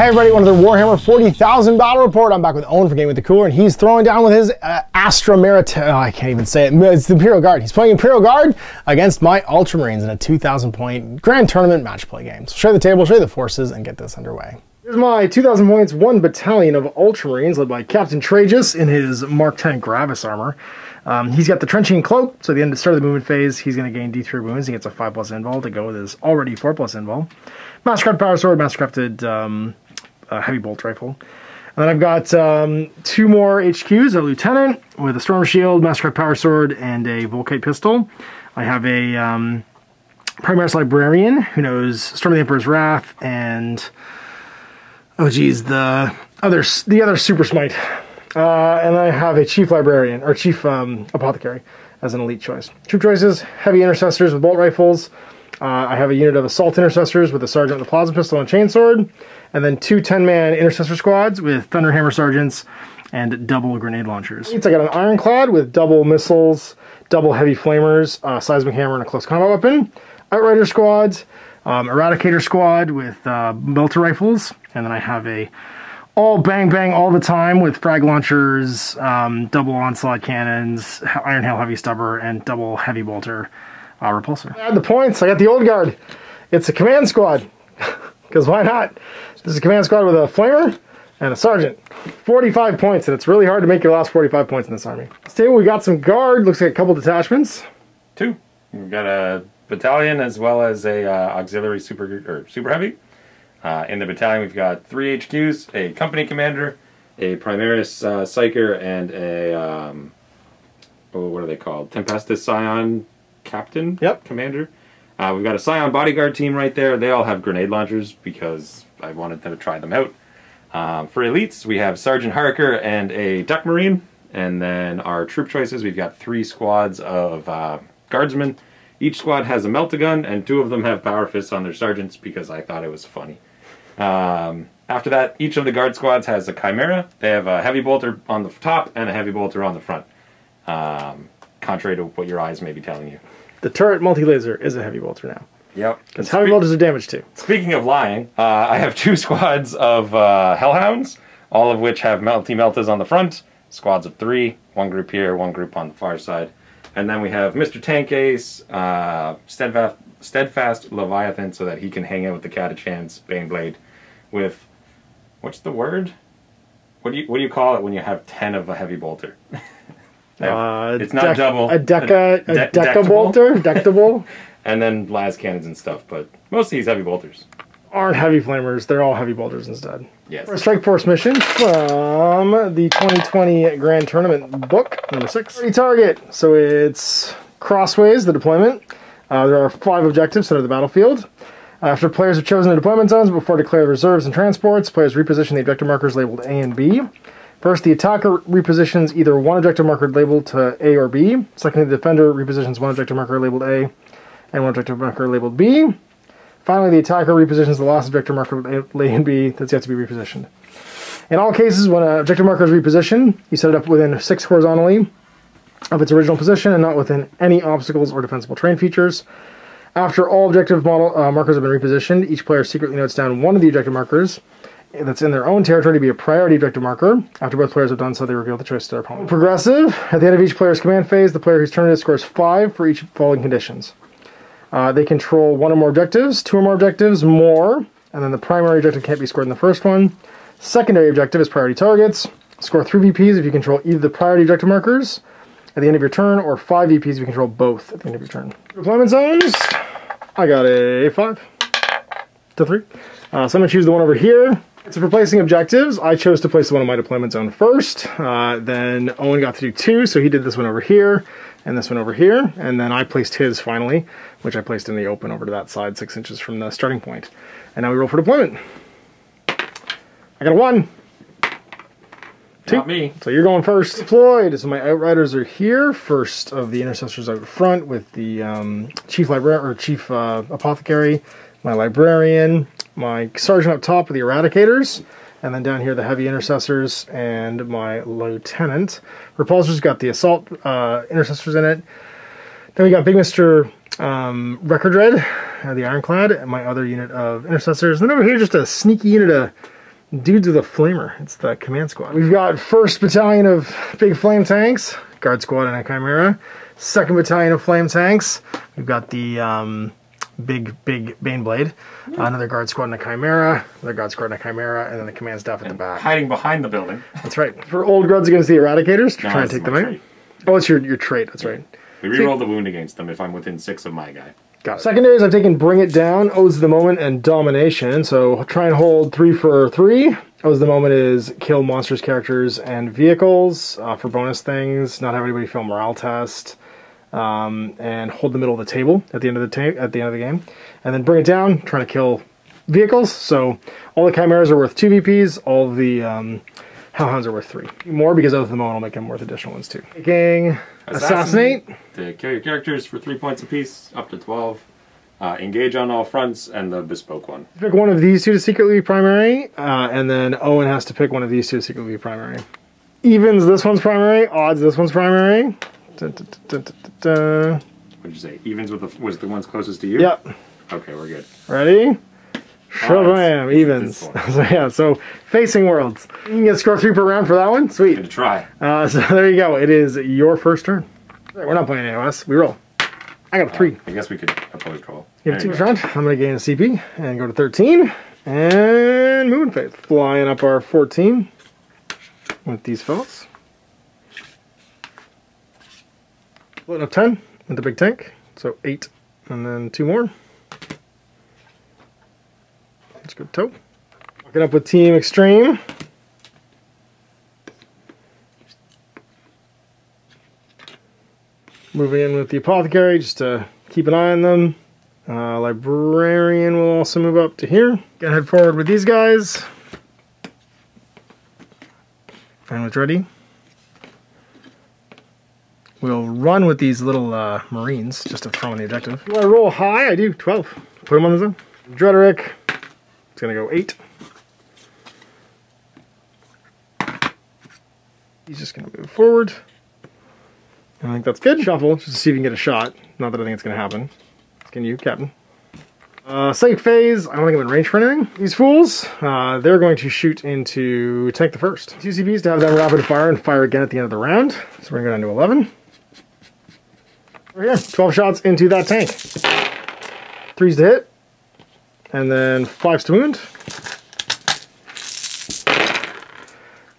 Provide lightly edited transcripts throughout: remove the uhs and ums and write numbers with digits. Hey everybody, one of the Warhammer 40,000 Battle Report. I'm back with Owen for Game with the Cooler, and he's throwing down with his Astra Militarum. Oh, I can't even say it. It's the Imperial Guard. He's playing Imperial Guard against my Ultramarines in a 2,000-point Grand Tournament match play game. So show you the table, show you the forces, and get this underway. Here's my 2,000 points, one battalion of Ultramarines led by Captain Trajus in his Mark 10 Gravis Armor. He's got the Trenching Cloak, so at the end of the start of the movement phase, he's going to gain D3 wounds. He gets a 5+ invul to go with his already 4+ invul. Mastercraft Power Sword, Mastercrafted Heavy Bolt Rifle. And then I've got two more HQs, a Lieutenant with a Storm Shield, Mastercraft Power Sword, and a Volkite Pistol. I have a Primaris Librarian who knows Storm of the Emperor's Wrath and, oh geez, the other Super Smite. And I have a Chief Librarian, or Chief Apothecary as an elite choice. Troop choices, Heavy Intercessors with Bolt Rifles. I have a unit of Assault Intercessors with a Sergeant with a Plasma Pistol and Chainsword, and then two 10-man Intercessor Squads with Thunderhammer Sergeants and double Grenade Launchers. I got an Ironclad with double Missiles, double Heavy Flamers, Seismic Hammer, and a Close Combat Weapon. Outrider Squads, Eradicator Squad with Meltagun Rifles, and then I have a all bang bang all the time with frag launchers, double onslaught cannons, iron hail heavy stubber, and double heavy bolter repulsor. I had the points. I got the old guard. It's a command squad because why not? This is a command squad with a flamer and a sergeant. 45 points, and it's really hard to make your last 45 points in this army. This table we got some guard. Looks like a couple detachments. Two. We've got a battalion as well as a auxiliary super heavy. In the battalion, we've got three HQs, a company commander, a Primaris Psyker, and a, what are they called? Tempestus Scion Captain? Yep. Commander. We've got a Scion bodyguard team right there. They all have grenade launchers because I wanted them to try them out. For elites, we have Sergeant Harker and a Duck Marine. And then our troop choices, we've got three squads of guardsmen. Each squad has a Meltagun, and two of them have Power Fists on their sergeants because I thought it was funny. After that, each of the guard squads has a Chimera. They have a heavy bolter on the top and a heavy bolter on the front. Contrary to what your eyes may be telling you. The turret multi-laser is a heavy bolter now. Yep. Because heavy bolters are damaged too. Speaking of lying, I have two squads of Hellhounds, all of which have meltas on the front. Squads of three, one group here, one group on the far side. And then we have Mr. Tank Ace, Steadfast Leviathan, so that he can hang out with the Catachans, Baneblade, with, what's the word? What do you call it when you have 10 of a heavy bolter? It's not double. A deca bolter? Dectable? And then las cannons and stuff, but most of these heavy bolters aren't heavy flamers, they're all heavy bolters instead. Yes. For a Strike Force mission from the 2020 Grand Tournament book, number 6. Target, so it's crossways, the deployment. There are 5 objectives that are the battlefield. After players have chosen their deployment zones, before declaring reserves and transports, players reposition the objective markers labeled A and B. First, the attacker repositions either one objective marker labeled to A or B. Secondly, the defender repositions one objective marker labeled A and one objective marker labeled B. Finally, the attacker repositions the last objective marker with A and B that's yet to be repositioned. In all cases, when an objective marker is repositioned, you set it up within 6 horizontally of its original position and not within any obstacles or defensible terrain features. After all objective markers have been repositioned, each player secretly notes down one of the objective markers that's in their own territory to be a priority objective marker. After both players have done so, they reveal the choice to their opponent. Progressive. At the end of each player's command phase, the player whose turn it is scores 5 for each following conditions. They control one or more objectives, two or more objectives, more, and then the primary objective can't be scored in the first one. Secondary objective is priority targets. Score 3 VPs if you control either the priority objective markers at the end of your turn, or 5 VPs if you control both at the end of your turn. Deployment zones, I got a 5 to 3. So I'm going to choose the one over here. So for placing objectives, I chose to place the one in my deployment zone first. Then Owen got to do 2, so he did this one over here and this one over here, and then I placed his finally, which I placed in the open over to that side 6 inches from the starting point. And now we roll for deployment. I got a 1. 2. Not me. So you're going first. Deployed. So my Outriders are here. First of the Intercessors out front with the Chief Apothecary, my Librarian, my Sergeant up top with the Eradicators, and then down here the Heavy Intercessors and my Lieutenant. Repulsor's got the Assault Intercessors in it. Then we got Big Mr. Record Red, the Ironclad, and my other unit of Intercessors. And then over here just a sneaky unit of Dudes of the Flamer. It's the command squad. We've got 1st Battalion of Big Flame Tanks, Guard Squad and a Chimera. 2nd Battalion of Flame Tanks. We've got the big Baneblade. Another Guard Squad and a Chimera. Another Guard Squad and a Chimera. And then the command staff at the back. Hiding behind the building. That's right. For old gruds against the Eradicators. No, trying to take them out. Trait. Oh, it's your trait. That's right. We reroll the wound against them if I'm within 6 of my guy. Got it. Secondaries, I've taken Bring It Down, Odes of the Moment, and Domination. So try and hold 3 for 3. Odes of the Moment is kill monsters, characters, and vehicles for bonus things. Not have anybody fail morale test. And hold the middle of the table at the end of the game, and then Bring It Down, trying to kill vehicles. So all the Chimeras are worth 2 VPs. All the Hellhounds are worth 3 more because Oath of the Moment will make them worth additional ones too. Taking Assassinate to kill your characters for 3 points apiece, up to 12. Engage on all fronts and the bespoke one. Pick one of these two to secretly be primary, and then Owen has to pick one of these two to secretly be primary. Evens, this one's primary. Odds, this one's primary. What'd you say? Evens with the, was the ones closest to you? Yep. Okay, we're good. Ready? Shabam, evens. So yeah, so facing worlds. You can get score 3 per round for that one. Sweet. Good try. So there you go. It is your first turn. Right, we're not playing AOS. We roll. I got a 3. I guess we could oppose roll. You have 2 round. I'm going to gain a CP and go to 13. And moving phase. Flying up our 14 with these fellas. Splitting up 10 with the big tank. So 8 and then 2 more. Let's go toe. Lock it up with Team Extreme. Moving in with the Apothecary just to keep an eye on them. Librarian will also move up to here. Gonna head forward with these guys. And what's ready? We'll run with these little Marines just to throw in the objective. Do I roll high? I do. 12. Put them on the zone. Dreaderic. It's gonna go 8. He's just gonna move forward. I think that's good. Shuffle, just to see if you can get a shot. Not that I think it's gonna happen. Can you, Captain? Psychic phase, I don't think I'm in range for anything. These fools, they're going to shoot into Tank the First. 2 CPs to have them rapid fire and fire again at the end of the round. So we're gonna go down to 11. Over here, 12 shots into that tank. 3s to hit. And then 5s to wound.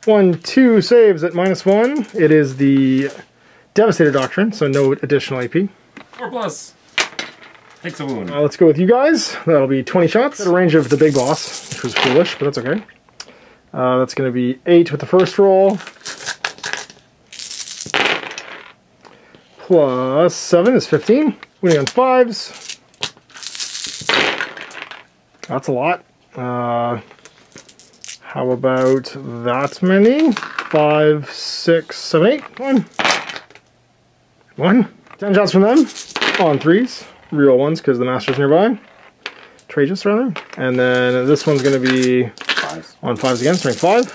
1, 2 saves at -1. It is the Devastator Doctrine, so no additional AP. 4+. Takes a wound. Let's go with you guys. That'll be 20 shots. At a range of the big boss, which was foolish, but that's okay. That's going to be 8 with the first roll. Plus 7 is 15. Winning on 5s. That's a lot. How about that many? 5, 6, 7, 8. 1. 10 shots from them on 3s. Reroll 1s because the master's nearby. Trajus, rather. And then this one's going to be 5s. On 5s again, strength 5.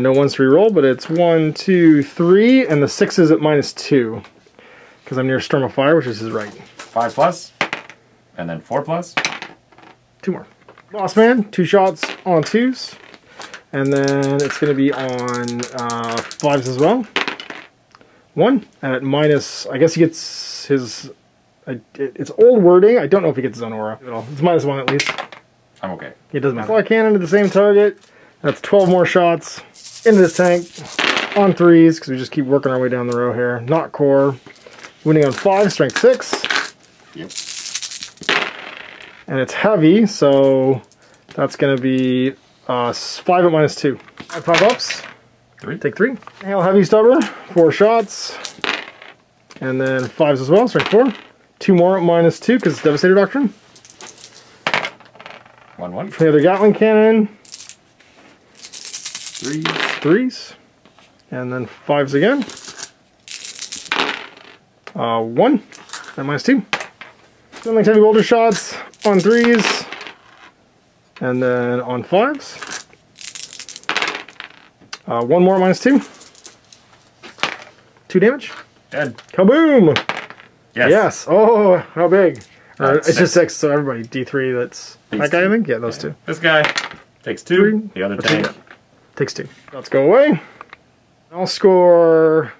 No 1s to reroll, but it's 1, 2, 3, and the 6 is at -2 because I'm near Storm of Fire, which is his right. 5+, and then 4+. 2 more. Boss man, 2 shots on 2s. And then it's going to be on 5s as well. 1 at -, I guess he gets his, it's old wording. I don't know if he gets his own aura at all. It's -1 at least. I'm okay. It doesn't matter. Fly cannon to the same target. That's 12 more shots into this tank on 3s because we just keep working our way down the row here. Not core. Winning on 5, strength 6. Yep. And it's heavy, so that's going to be 5 at -2. 5 pop-ups. 3. Take 3. Hail Heavy Stubber. 4 shots. And then 5s as well. Strike 4. 2 more at -2 because it's Devastator Doctrine. 1-1. From the other Gatling Cannon. 3s. And then 5s again. 1 at -2. Like heavy boulder shots on 3s and then on 5s. 1 more at -2. 2 damage. Dead. Kaboom! Yes. Yes. Oh, how big? It's 6. Just 6, so everybody. D3, that's that guy, I think? Yeah, those 2. This guy. Takes two. Three. The other tank. Takes two. Let's go away. I'll score...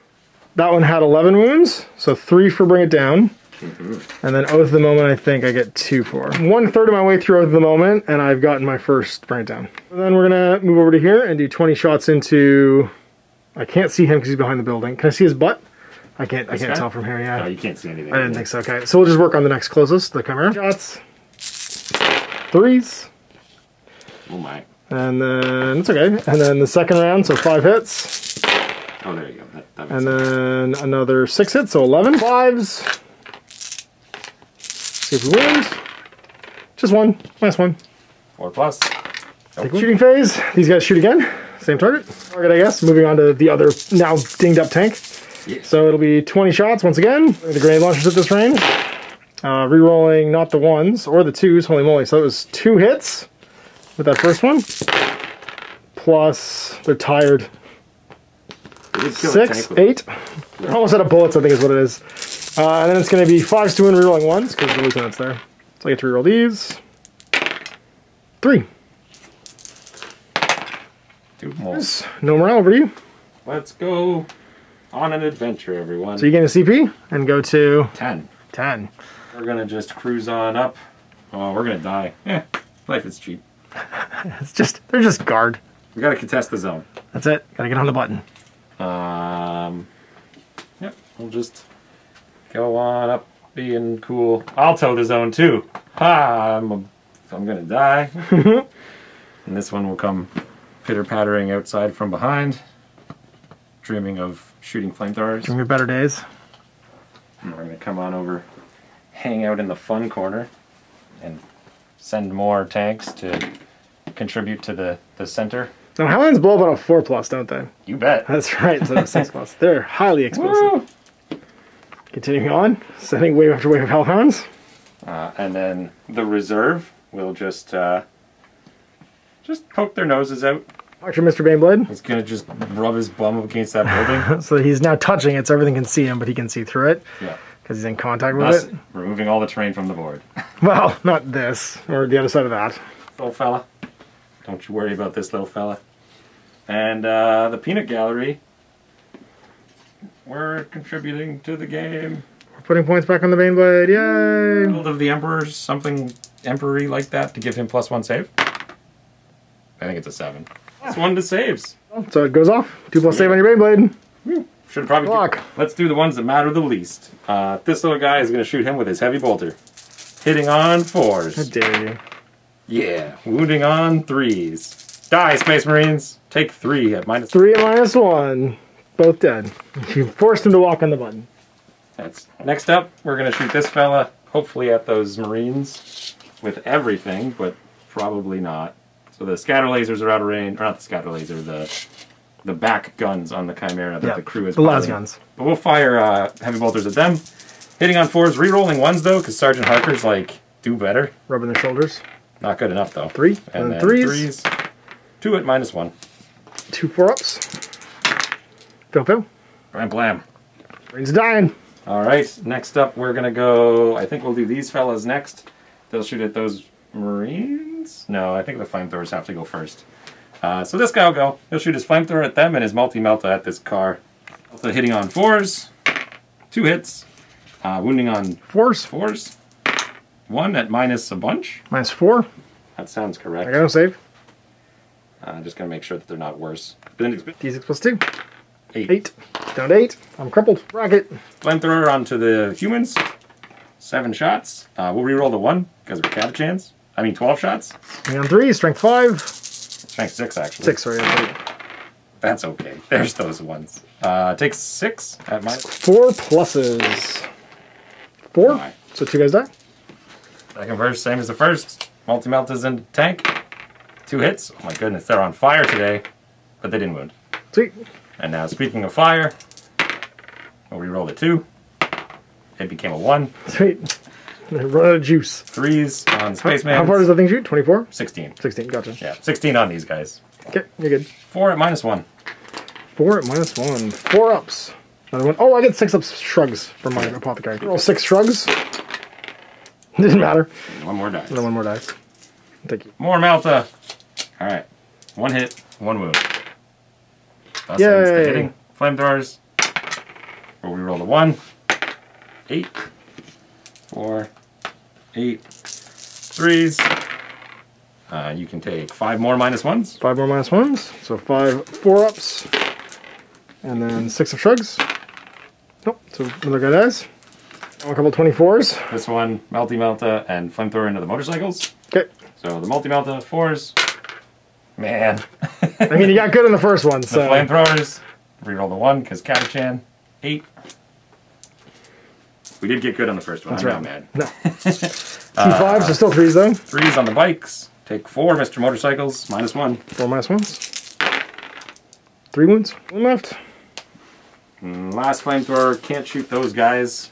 That one had 11 wounds, so 3 for Bring It Down. Mm-hmm. And then Oath of the Moment, I think I get 2 for. One-third of my way through Oath of the Moment, and I've gotten my first Bring It Down. And then we're going to move over to here and do 20 shots into... I can't see him because he's behind the building. Can I see his butt? I can't tell from here, yeah. No, you can't see anything. I didn't think so, okay. So we'll just work on the next closest, the Chimera. Shots. Threes. Oh my. And then, it's okay. And then the second round, so 5 hits. Oh, there you go. That makes sense. And then another 6 hits, so 11. Fives. See if we win. Just one. Last one. 4 plus. Nope. Shooting phase. These guys shoot again. Same target. Target, I guess. Moving on to the other now dinged up tank. Yes. So it'll be 20 shots once again. The grenade launchers at this range. Rerolling not the ones or the twos. Holy moly. So it was 2 hits with that first one. Plus, they're tired. 6, 8. We're almost out of bullets, I think is what it is. And then it's going to be 5s to win, rerolling 1s because the lieutenant's there. So I get to reroll these. 3. 2 more. No morale over to you. Let's go on an adventure, everyone. So you gain a CP and go to... 10. 10. We're going to just cruise on up. Oh, we're going to die. Yeah, life is cheap. It's just, they're just guard. We got to contest the zone. That's it. Got to get on the button. Yep, we'll just go on up being cool. I'll tow the zone too. Ha! I'm gonna die. And this one will come pitter-pattering outside from behind, dreaming of shooting flamethrowers. Dreaming of better days. And we're gonna come on over, hang out in the fun corner, and send more tanks to contribute to the center. Now, Hellhounds blow up on a 4+, don't they? You bet. That's right, so 6+. They're highly explosive. Woo! Continuing on, sending wave after wave of Hellhounds. And then the reserve will just poke their noses out. After Mr. Baneblade. He's going to just rub his bum up against that building. So he's now touching it, so everything can see him, but he can see through it. Yeah. Because he's in contact with it. Removing all the terrain from the board. Well, not this, or the other side of that. Little fella. Don't you worry about this little fella. And the peanut gallery, we're contributing to the game. We're putting points back on the Baneblade, yay! Odes of the Emperor's, something emperory like that, to give him +1 save. I think it's a 7. It's 1 to saves. So it goes off. 2+ save on your Baneblade. Should probably block. Let's do the ones that matter the least. This little guy is going to shoot him with his heavy bolter. Hitting on 4s. How dare you. Yeah, wounding on 3s. Die, Space Marines! Take 3 at minus... 3 at -1. Both dead. You forced him to walk on the button. That's... Next up, we're going to shoot this fella, hopefully at those Marines, with everything, but probably not. So the scatter lasers are out of range. Or not the scatter laser, the back guns on the Chimera that the crew is... the las guns. But we'll fire heavy bolters at them. Hitting on 4s, rerolling 1s, though, because Sergeant Harker's like, do better. Rubbing their shoulders. Not good enough, though. 3. And then 3s. 2 at -1. 2 4-ups. Fill. Blam, blam. Brain's dying. All right. Next up, we're going to go... I think we'll do these fellas next. They'll shoot at those Marines? No, I think the flamethrowers have to go first. So this guy will go. He'll shoot his flamethrower at them and his multi-melta at this car. Also hitting on 4s. 2 hits. Wounding on 4s. 4s. 1 at minus a bunch. Minus 4. That sounds correct. I got no save. I'm just going to make sure that they're not worse. D6 plus 2. 8. 8. Down to 8. I'm crippled. Rocket. Flamethrower onto the humans. 7 shots. We'll reroll the 1 because we're Catachans. I mean 12 shots. And on 3, strength 5. Strength 6 actually. 6, sorry. That's okay. There's those ones. Takes 6 at minus... 4 pluses. 4. Right. So 2 guys die. Second verse, same as the first. Multi-melt is in the tank. 2 hits. Oh my goodness, they're on fire today. But they didn't wound. Sweet. And now, speaking of fire, we'll reroll the 2. It became a 1. Sweet. They run out of juice. 3s on Spaceman. How far does the thing shoot? 24? 16. 16, gotcha. Yeah, 16 on these guys. Okay, you're good. 4 at -1. 4 at -1. 4 ups. Another one. Oh, I get 6 ups shrugs from my apothecary. Roll 6 shrugs. Didn't matter. One more dice. Thank you. More Melta. Alright. One hit, one wound. That's the hitting. Flamethrowers. Well, we rolled a 1. 8. 4. 8. 3s. You can take 5 more minus 1s. 5 more minus 1s. So 5 4-ups. And then 6 of shrugs. Nope, so another guy dies. A couple 24s. This one, Melta, and Flamethrower into the motorcycles. Okay. So the Melta 4s. Man. I mean, he got good on the first one, so. The Flamethrowers. Reroll the 1, because Catachan. 8. We did get good on the first one. That's right. I'm not mad. No. 2 5s, there's still 3s though. 3s on the bikes. Take 4, Mr. Motorcycles. Minus 1. 4 minus 1s. 3 wounds. 1 left. And last Flamethrower. Can't shoot those guys.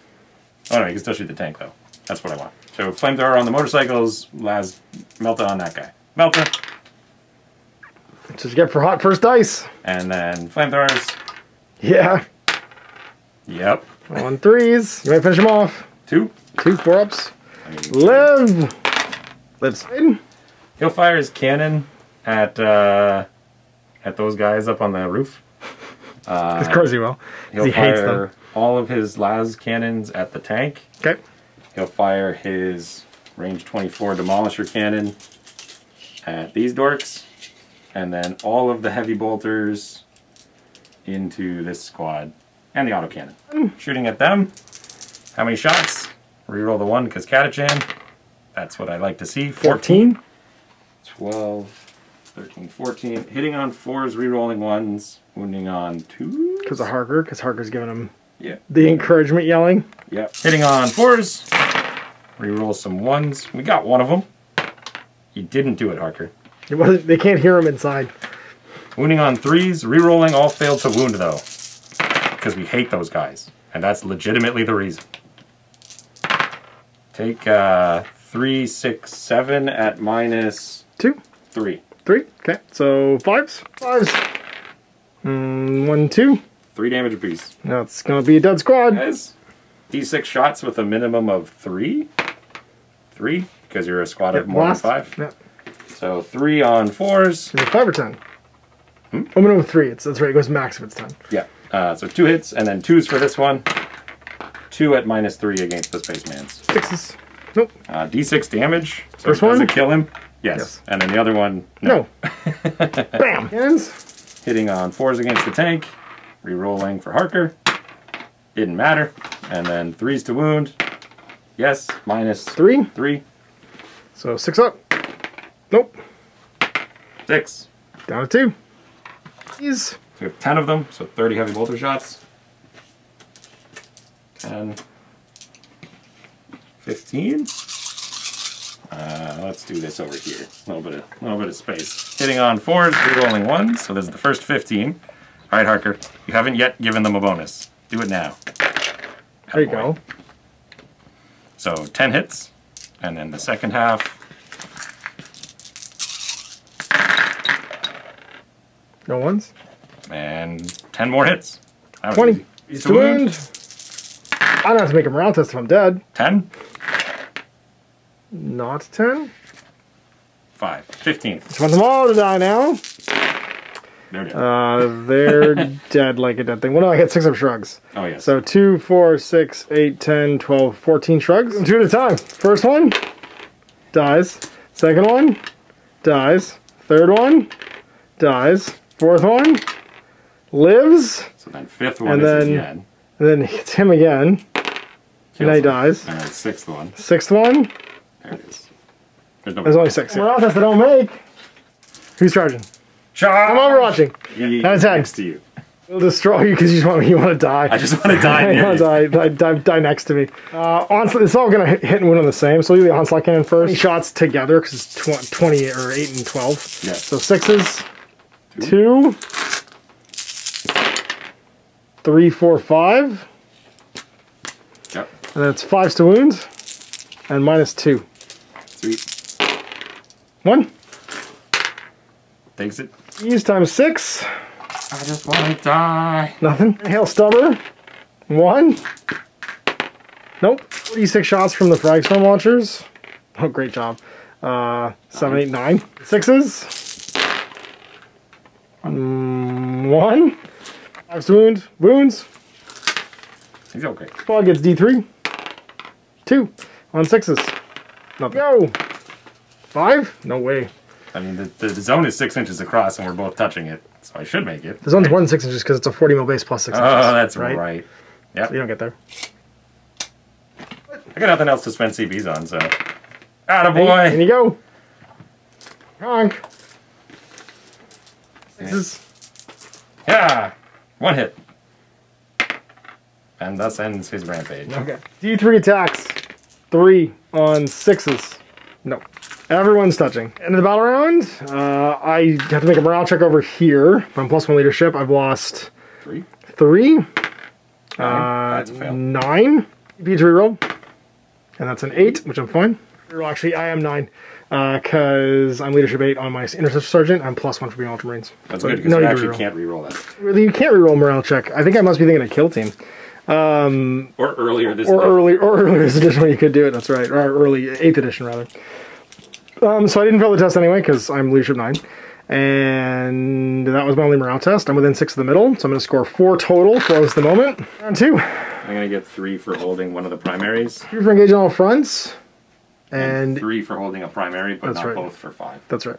Oh no, you can still shoot the tank though. That's what I want. So Flamethrower on the motorcycles. Last Melta on that guy. Melta. That's what you get for hot first dice. And then Flamethrowers. Yeah. Yep. On 3s. You might finish them off. 2. 2 4-ups. Live! Lives. He'll fire his cannon at those guys up on the roof. Of course he will. He hates them. All of his las cannons at the tank. Okay. He'll fire his range 24 demolisher cannon at these dorks, and then all of the heavy bolters into this squad and the autocannon. Shooting at them. How many shots? Reroll the 1 because Catachan. That's what I like to see. 14. 12, 13, 14. Hitting on 4s, rerolling 1s, wounding on 2s. Because of Harker, because Harker's giving him the encouragement yelling. Yep. Hitting on 4s, reroll some 1s. We got one of them. You didn't do it, Harker. It wasn't, they can't hear him inside. Wounding on 3s, rerolling all failed to wound though. Because we hate those guys. And that's legitimately the reason. Take 3, 6, 7 at minus 2. 3. 3, okay. So 5s. 5s. 1, 2. 3 damage apiece. That's going to be a dead squad. Guys, D6 shots with a minimum of 3. 3, because you're a squad of more than 5. Yeah. So 3 on 4s. Is it 5 or 10? Oh, minimum 3. That's right, it goes max if it's 10. Yeah. So 2 hits, and then 2s for this one. 2 at minus 3 against the Spacemans. 6s. Nope. D6 damage. So first one? Does it kill him? Yes. And then the other one? No. Bam! Hands. Hitting on 4s against the tank. Rerolling for Harker. Didn't matter. And then 3s to wound. Yes. Minus 3. 3. So 6 up. Nope. 6. Down to 2. Jeez. We have 10 of them, so 30 heavy bolter shots. 10. 15. Let's do this over here. A little bit of space. Hitting on 4s, re-rolling 1s. So this is the first 15. All right, Harker, you haven't yet given them a bonus. Do it now. There you go. So 10 hits, and then the second half. No ones. And 10 more hits. 20. He's to wound. I don't have to make a morale test if I'm dead. 10. Not 10. 5. 15. Just want them all to die now. They're dead. They're dead like a dead thing. Well, no, I got 6 of shrugs. Oh, yes. So 2, 4, 6, 8, 10, 12, 14 shrugs. 2 at a time. First one dies. Second one dies. Third one dies. Fourth one lives. So then fifth one is again. And then hits him again. And he dies. Alright, 6th one. 6th one. There it is. There's only 6. Morale tests I don't make. Who's charging? Charge! I'm overwatching. Next to you. We'll destroy you because you want to die. I just want to die. Die next to me. Onslaught. It's all going to hit and wound on the same. So we'll do the onslaught cannon first. Shots together because it's 20 or 8 and 12. Yeah. So 6s. 2. 3, 4, 5. Yep. And then it's 5s to wound. And minus 2. Sweet. 1. Takes it. Use times 6. I just want to die. Nothing. Hail Stubber. 1. Nope. 46 shots from the frag storm launchers. Oh, great job. 7, 8, 9. 6s. 1. 5 wounds. He's okay. Paul gets D3. 2. On 6s. Nothing. Go! 5? No way. I mean, the zone is 6 inches across and we're both touching it, so I should make it. The zone's 1 6 inches because it's a 40 mil base plus 6 inches. Oh, that's right. Yeah. So you don't get there. I got nothing else to spend CBs on, so... Attaboy! In you go! Honk! 6s. Yeah! 1 hit. And thus ends his rampage. Okay. D3 attacks. 3 on 6s. No. Everyone's touching. End of the battle round. I have to make a morale check over here. I'm +1 leadership. I've lost... 3. 3. 9. Beats reroll. And that's an 8, which I'm fine. Actually, I am 9. Because I'm leadership 8 on my Intercessor Sergeant. I'm +1 for being Ultramarines. That's so good, because you actually can't reroll that. Really, you can't reroll morale check. I think I must be thinking of kill team. Or earlier this edition. Or earlier this edition when you could do it, that's right. Or early 8th edition, rather. So I didn't fail the test anyway, because I'm leadership 9. And that was my only morale test. I'm within 6 of the middle, so I'm going to score 4 total for Odes of the Moment. Round 2. I'm going to get 3 for holding one of the primaries. 3 for engaging on all fronts. And 3 for holding a primary, but not both for 5. That's right.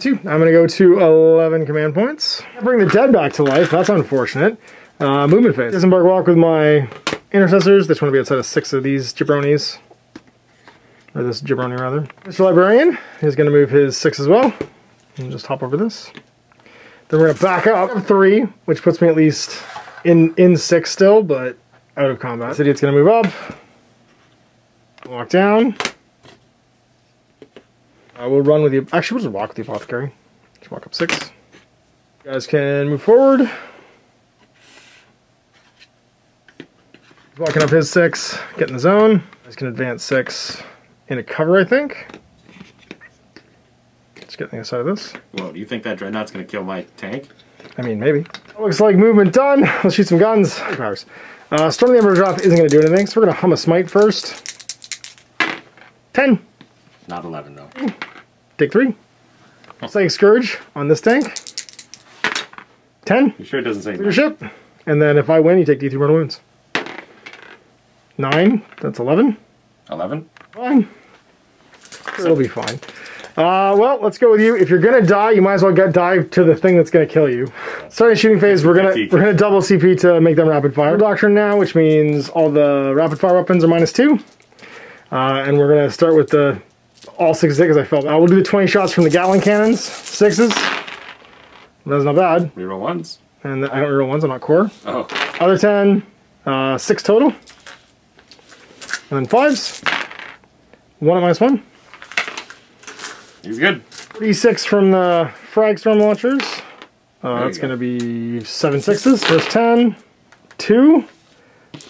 2. I'm going to go to 11 command points. I bring the dead back to life. That's unfortunate. Movement phase. Disembark walk with my intercessors. They just want to be outside of 6 of these jabronis. Or this jabroni, rather. Mr. Librarian is going to move his 6 as well. And just hop over this. Then we're going to back up 3, which puts me at least in 6 still, but out of combat. This idiot's going to move up. Walk down. I will run with you. Actually, we'll just walk with the apothecary. Just walk up 6. You guys can move forward. Walking up his 6, get in the zone. He's gonna advance 6 into cover, I think. Let's get on the other side of this. Whoa, do you think that dreadnought's gonna kill my tank? I mean, maybe. That looks like movement done. Let's shoot some guns. Storm of the Emperor's Wrath isn't gonna do anything, so we're gonna hum a smite first. 10. Not 11, though. Take 3. Huh. Psychic Scourge on this tank. 10. You sure it doesn't say leadership? Nine. And then if I win, you take D3 mortal wounds. 9, that's 11. 11? Fine. It'll be fine. Well, let's go with you. If you're gonna die, you might as well dive to the thing that's gonna kill you. Starting shooting phase, we're gonna double CP to make them rapid fire doctrine now, which means all the rapid fire weapons are -2. And we're gonna start with the all 6s because I felt we'll do the 20 shots from the Gatling cannons. 6s. That's not bad. Reroll 1s. And I don't reroll 1s, I'm not core. Oh. Other 10, 6 total. And then 5s. 1 at -1. He's good. 36 from the frag storm launchers. That's going to be 7 6s. First 10. 2.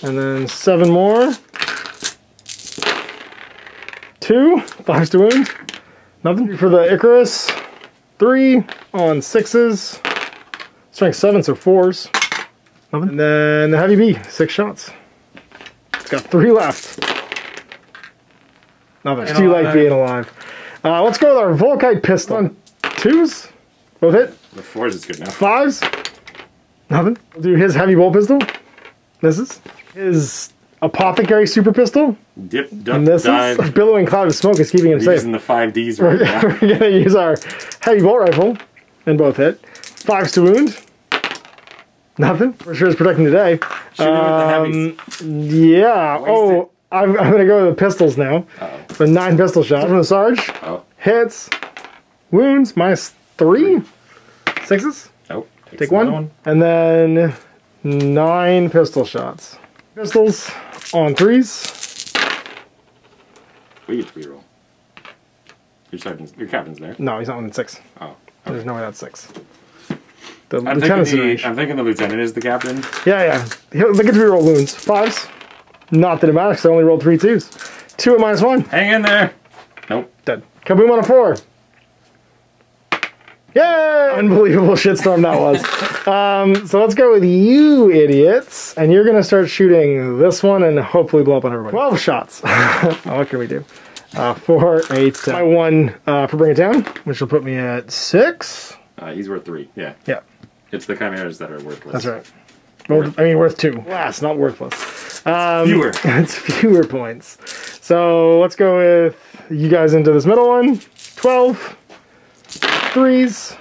And then 7 more. 2. 5s to wound. Nothing. For the Icarus. 3 on 6s. Strength 7, so 4s. Nothing. And then the Heavy B. 6 shots. Got 3 left. Nothing. Do you like being alive? Let's go with our Volkite Pistol. On 2s. Both hit. The 4s is good now. 5s. Nothing. We'll do his Heavy Bolt Pistol. Misses. His Apothecary Super Pistol. Dip, dump, dive. A billowing cloud of smoke is keeping him safe. We're using the 5Ds right now. We're going to use our Heavy Bolt Rifle. And both hit. 5s to wound. Nothing. For sure it's protecting today. Shooting with the heavies. Yeah. Wasted. Oh, I'm going to go to the pistols now. Uh-oh. So 9 pistol shots from the Sarge. Oh. Hits. Wounds. -3. 6s. Nope. Take 1. And then 9 pistol shots. Pistols on 3s. We get to reroll. Your captain's there. No, he's not on 6. Oh. Okay. There's no way that's 6. I'm thinking the lieutenant is the captain. Yeah. They get to reroll wounds. 5s. Not the dramatics. I only rolled 3 2s. 2 at -1. Hang in there. Nope. Dead. Kaboom on a 4. Yay! Unbelievable shitstorm that was. So let's go with you idiots. And you're going to start shooting this one and hopefully blow up on everybody. 12 shots. What can we do? 4, 8, 10. My 1 for Bring It Down, which will put me at 6. He's worth 3, yeah. It's the chimeras that are worthless. That's right. Well, I mean, worth two. It's not worthless. Fewer. It's fewer points. So let's go with you guys into this middle one. 12. Threes.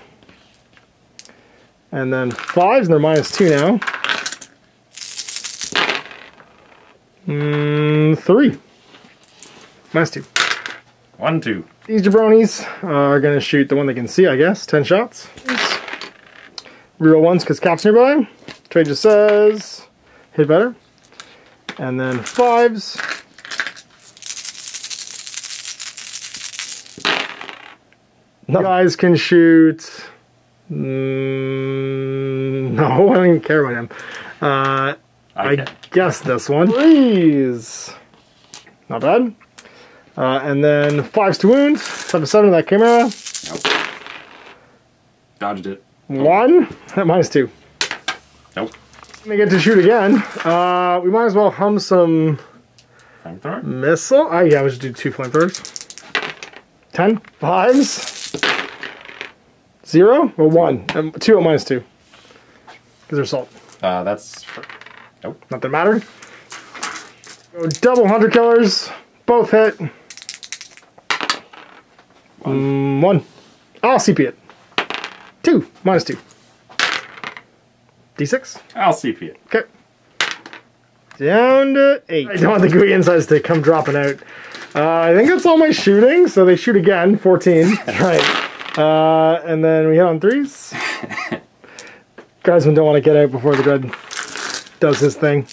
And then fives, and they're -2 now. Three. -2. 1, 2. These jabronis are going to shoot the one they can see, I guess. 10 shots. Reroll ones because Cap's nearby. Trajus says, hit better. And then fives. No. You guys can shoot. No, I don't even care about him. I guess this one. Please. Not bad. And then fives to wound. 7 of that chimera. Nope. Dodged it. 1 at -2. Nope. They get to shoot again. We might as well hum some flamethrower missile. Yeah, we'll just do 2 flamethrowers. 10 fives. 0 or 1. 2 at -2. Because they're salt. That's nope. Not that matter. Go double hunter killers. Both hit. 1. I'll CP it. 2 -2. D6. I'll CP it. Okay. Down to 8. I don't want the gooey insides to come dropping out. I think that's all my shooting. So they shoot again. 14. Right. And then we hit on threes. Guardsmen don't want to get out before the dread does his thing.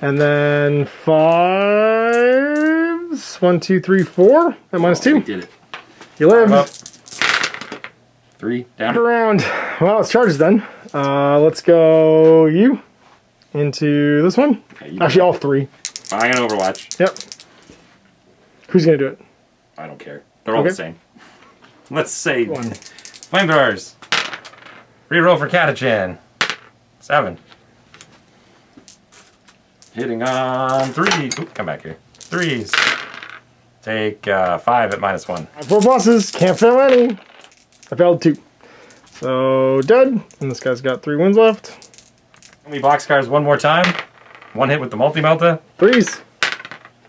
And then fives. 1, 2, 3, 4. At -2. We did it. You live. 3 down. Around. Well, it's charges then. Let's go you into this one. Okay, actually, all 3. I'm going to overwatch. Yep. Who's going to do it? I don't care. They're all the same. Let's say flamethrowers. Reroll for Catachan. 7. Hitting on 3. Oop, come back here. 3s. Take 5 at -1. 4 bosses. Can't fail any. I failed 2. So, dead. And this guy's got 3 wounds left. Can we box cars one more time? 1 hit with the multi-melta. Threes.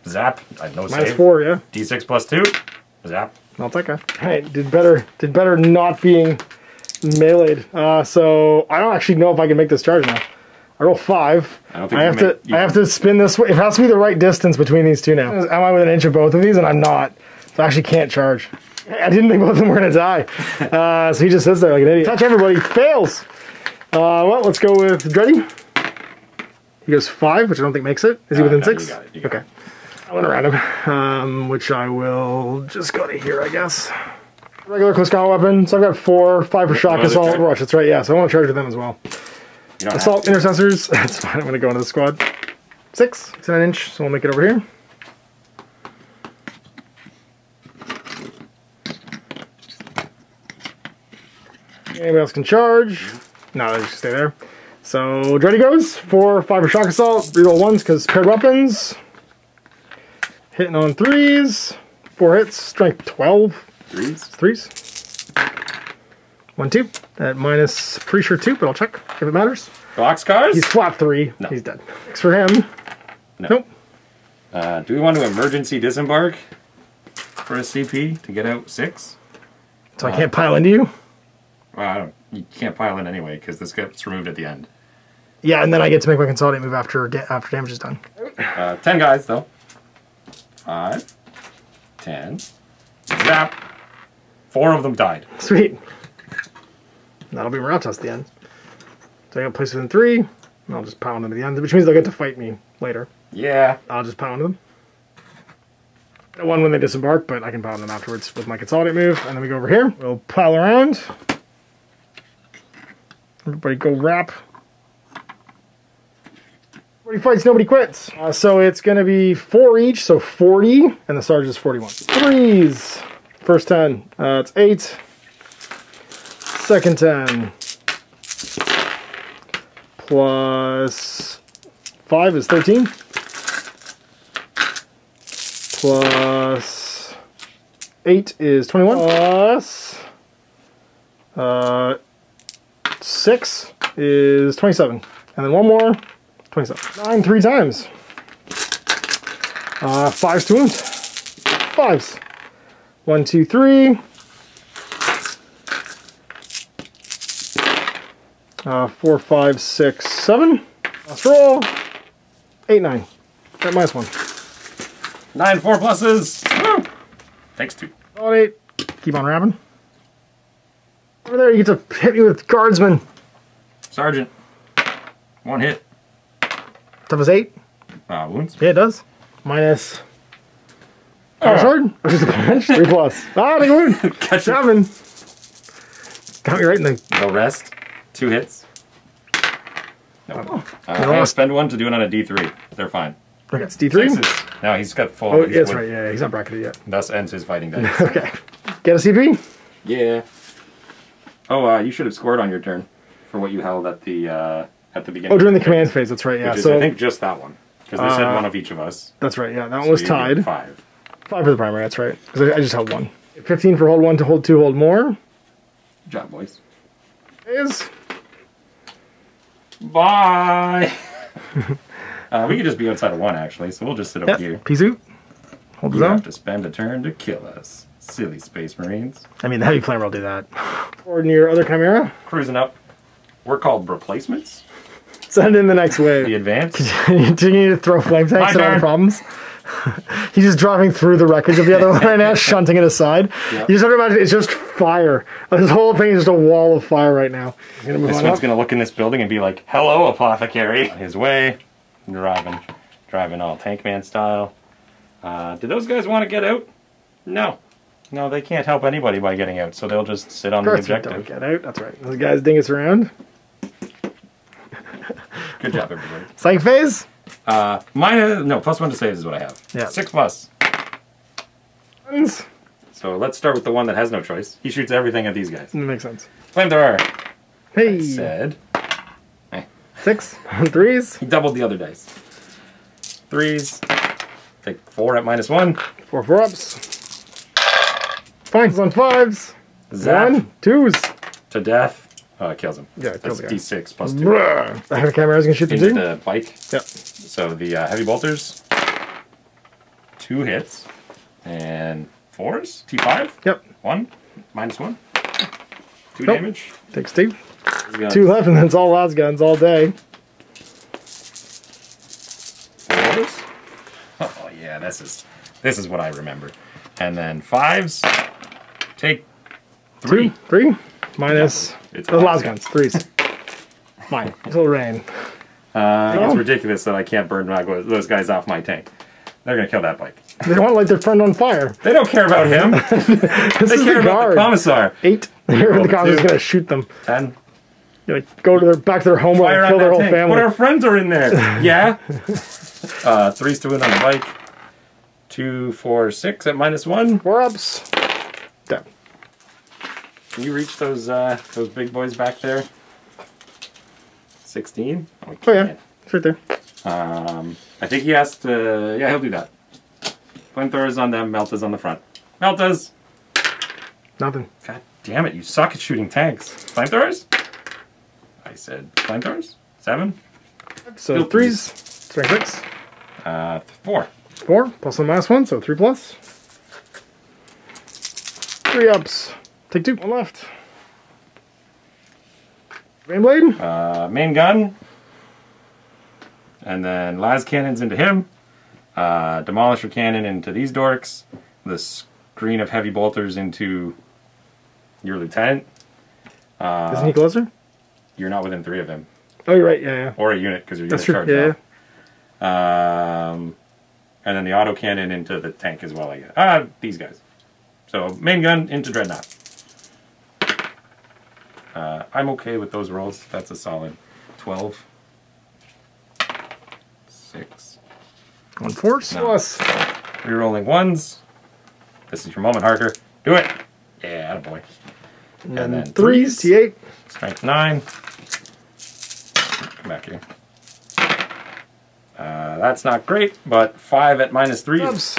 Zap. I have no save. -4, yeah. D6 +2. Zap. Not that guy. Alright, did better not being meleed. So, I don't actually know if I can make this charge now. I roll 5. I don't think I have to spin this way. It has to be the right distance between these two now. Am I within an inch of both of these? And I'm not. So I actually can't charge. I didn't think both of them were going to die. So he just sits there like an idiot. Touch everybody. Fails. Well, let's go with Dreddy. He goes 5, which I don't think makes it. Is he within 6? You got it. Okay. I went around him, which I will just go to here, I guess. Regular close combat weapon. So I've got 4, 5 for shock, assault, overwatch. That's right, yeah. So I want to charge with them as well. Assault, intercessors. That's fine. I'm going to go into the squad. 6. It's 9 inch, so we'll make it over here. Anybody else can charge? No, they just stay there. So, Dreddy goes. 4, 5 for shock assault. Reroll ones because paired weapons. Hitting on 3s. 4 hits. Strength 12. Threes. 1, 2. At -, pretty sure 2, but I'll check if it matters. Box cars? He's flat 3. No. He's dead. 6 for him. No. Nope. Do we want to emergency disembark for a CP to get out 6? So I can't pile into you? Well, you can't pile in anyway, because this gets removed at the end. Yeah, and then I get to make my consolidate move after damage is done. 10 guys, though. 5, 10, zap. 4 of them died. Sweet. That'll be Maratas at the end. So I got placed within 3, and I'll just pound them at the end, which means they'll get to fight me later. Yeah. I'll just pound them. I won when they disembark, but I can pound them afterwards with my consolidate move, and then we go over here. We'll pile around. Everybody go wrap. Nobody fights, nobody quits. So it's going to be 4 each, so 40, and the Sarge is 41. Threes. First 10. It's 8. Second 10. +5 is 13. +8 is 21. Plus... 6 is 27. And then one more, 27. 9 three times. 5s to wound. 5s. 1, 2, 3. 4, 5, 6, 7. Last roll. 8, 9. Got minus 1. 9, 4 pluses. Woo! Thanks, 2. All 8. Keep on rapping. Over there, you get to hit me with guardsman. Sergeant. 1 hit. Tough as 8. Wounds? Yeah, it does. Minus. Shard? Which is a punch? 3 plus. Ah, big wound. Catch 7. Got me right in the. No rest. 2 hits. No. I'm going to spend 1 to do it on a D3. They're fine. Okay, it's D3? Sixes. No, he's got full. Oh, that's right. Yeah, he's not bracketed yet. Thus ends his fighting day. Okay. Get a CP? Yeah. Oh, you should have scored on your turn for what you held at the beginning. Oh, during the command phase. That's right. Yeah. Which so is, I think just that one. Because they said one of each of us. That's right, yeah. That one was tied. 5. 5 for the primary, that's right. Because I just held 1. 15 for hold 1 to hold 2, hold more. Good job, boys. Is. Bye! We could just be outside of 1, actually, so we'll just sit over here. Peace out. Hold you have to spend a turn to kill us. Silly Space Marines. I mean, the heavy flamer will do that. Or near other Chimera. Cruising up. We're called replacements. Send in the next wave. The advance? Do you need to throw flame tanks at our problems? He's just driving through the wreckage of the other one right now, shunting it aside. Yep. You just have to imagine, it's just fire. This whole thing is just a wall of fire right now. Gonna move this one's going to look in this building and be like, hello, apothecary. On his way. Driving all Tankman style. Do those guys want to get out? No. No, they can't help anybody by getting out, so they'll just sit on the objective. Don't get out. That's right. Those guys dingus around. Good job, everybody. Psych phase? Plus 1 to saves is what I have. Yeah. 6 plus. So let's start with the one that has no choice. He shoots everything at these guys. That makes sense. Flamethrower. Hey. I said. 6 on 3s. He doubled the other dice. 3s. Take 4 at minus 1. 4 ups. Fines on 5s. Zap. 2s. To death. Kills him. Yeah, kills him. That's D6 plus 2. Bruh. The heavy Chimera's gonna shoot the dude? The bike. Yep. So the heavy bolters, 2 hits, and 4s? T5? Yep. 1, minus 1. 2 damage. Takes 2. 2 left, and then it's all las guns all day. 4s? Oh yeah, this is what I remember. And then 5s, take 3. 3? Minus the last guns. 3s. Mine. It'll rain. It's ridiculous that I can't burn those guys off my tank. They're going to kill that bike. They don't want to light their friend on fire. They don't care about him. They care about the commissar. 8. The commissar's going to shoot them. 10. They go to back to their home and kill their whole family. But our friends are in there. Yeah. 3s to win on the bike. 2, 4, 6 at minus 1. 4 ups. Down. Can you reach those big boys back there? 16? Oh, yeah. It's right there. I think he has to... Yeah, he'll do that. Flamethrower's on them. Melta's on the front. Melta's! Nothing. God damn it, you suck at shooting tanks. Flamethrowers? I said flamethrowers? 7? So build 3s. 6. 4. 4 plus the minus 1, so 3 plus. 3 ups. Take 2. 1 left. Baneblade? Main gun. And then las cannons into him. Demolisher cannon into these dorks. The screen of heavy bolters into your lieutenant. Isn't he closer? You're not within 3 of him. Oh, you're right, yeah. Or a unit, because your unit's charged up. Yeah. And then the autocannon into the tank as well, I guess. These guys. So, main gun into Dreadnought. I'm okay with those rolls. That's a solid 12. 6. 1 force. No. Plus. Rerolling 1s. This is your moment, Harker. Do it. Yeah, attaboy. And then 3s. T8. Strength 9. Come back here. That's not great, but 5 at minus 3. Oops.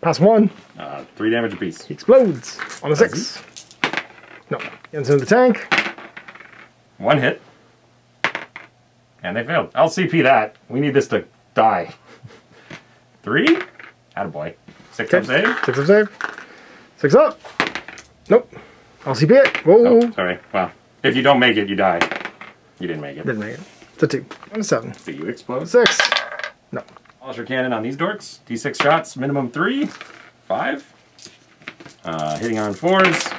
Pass 1. 3 damage apiece. He explodes on a 6. No. Into the tank. One hit. And they failed. I'll CP that. We need this to die. 3? Attaboy. 6 up save. 6 up save. 6 up. Nope. I'll CP it. Whoa. Oh, sorry. Well, if you don't make it, you die. You didn't make it. Didn't make it. It's a 2. And a 7. So you explode. 6. No. Polisher cannon on these dorks. D6 shots. Minimum 3. 5. Hitting on 4s.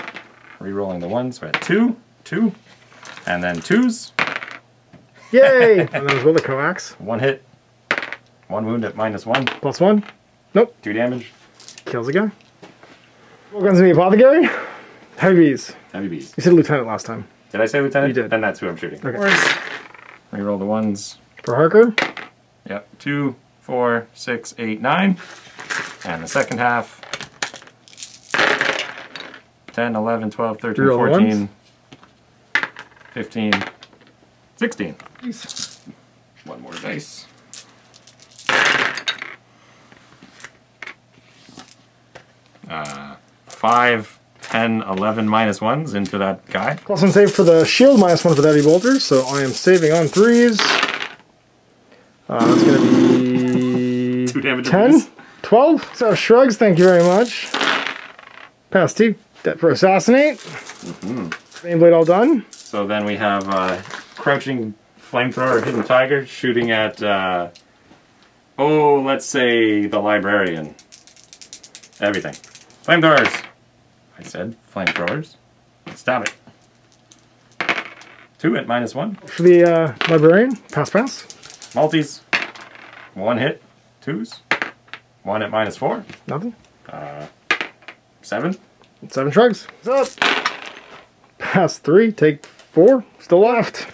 Rerolling the 1s. We had 2. 2. And then 2s. Yay! And then with the coax. 1 hit. 1 wound at -1. +1. Nope. 2 damage. Kills a guy. What guns in the apothecary? Heavy bees. Heavy bees. You said lieutenant last time. Did I say lieutenant? You did. Then that's who I'm shooting. Okay. Reroll the 1s. For Harker? Yep. 2, 4, 6, 8, 9. And the second half. 10, 11, 12, 13, reroll 14. 15. 16. Nice. 1 more dice. -5, 10, 11 -1s into that guy. Plus one save for the shield, -1 for the heavy bolter. So I am saving on 3s. That's going to be 2 damage. 10, 12. So shrugs, thank you very much. Pass 2. That for assassinate. Baneblade all done. So then we have... crouching flamethrower, hidden tiger, shooting at, let's say the librarian. Everything. Flamethrowers! I said flamethrowers. Stab it. 2 at -1. For the librarian, pass. Maltese. 1 hit. 2s. 1 at -4. Nothing. 7. 7 shrugs. Up. Pass 3, take 4. Still left.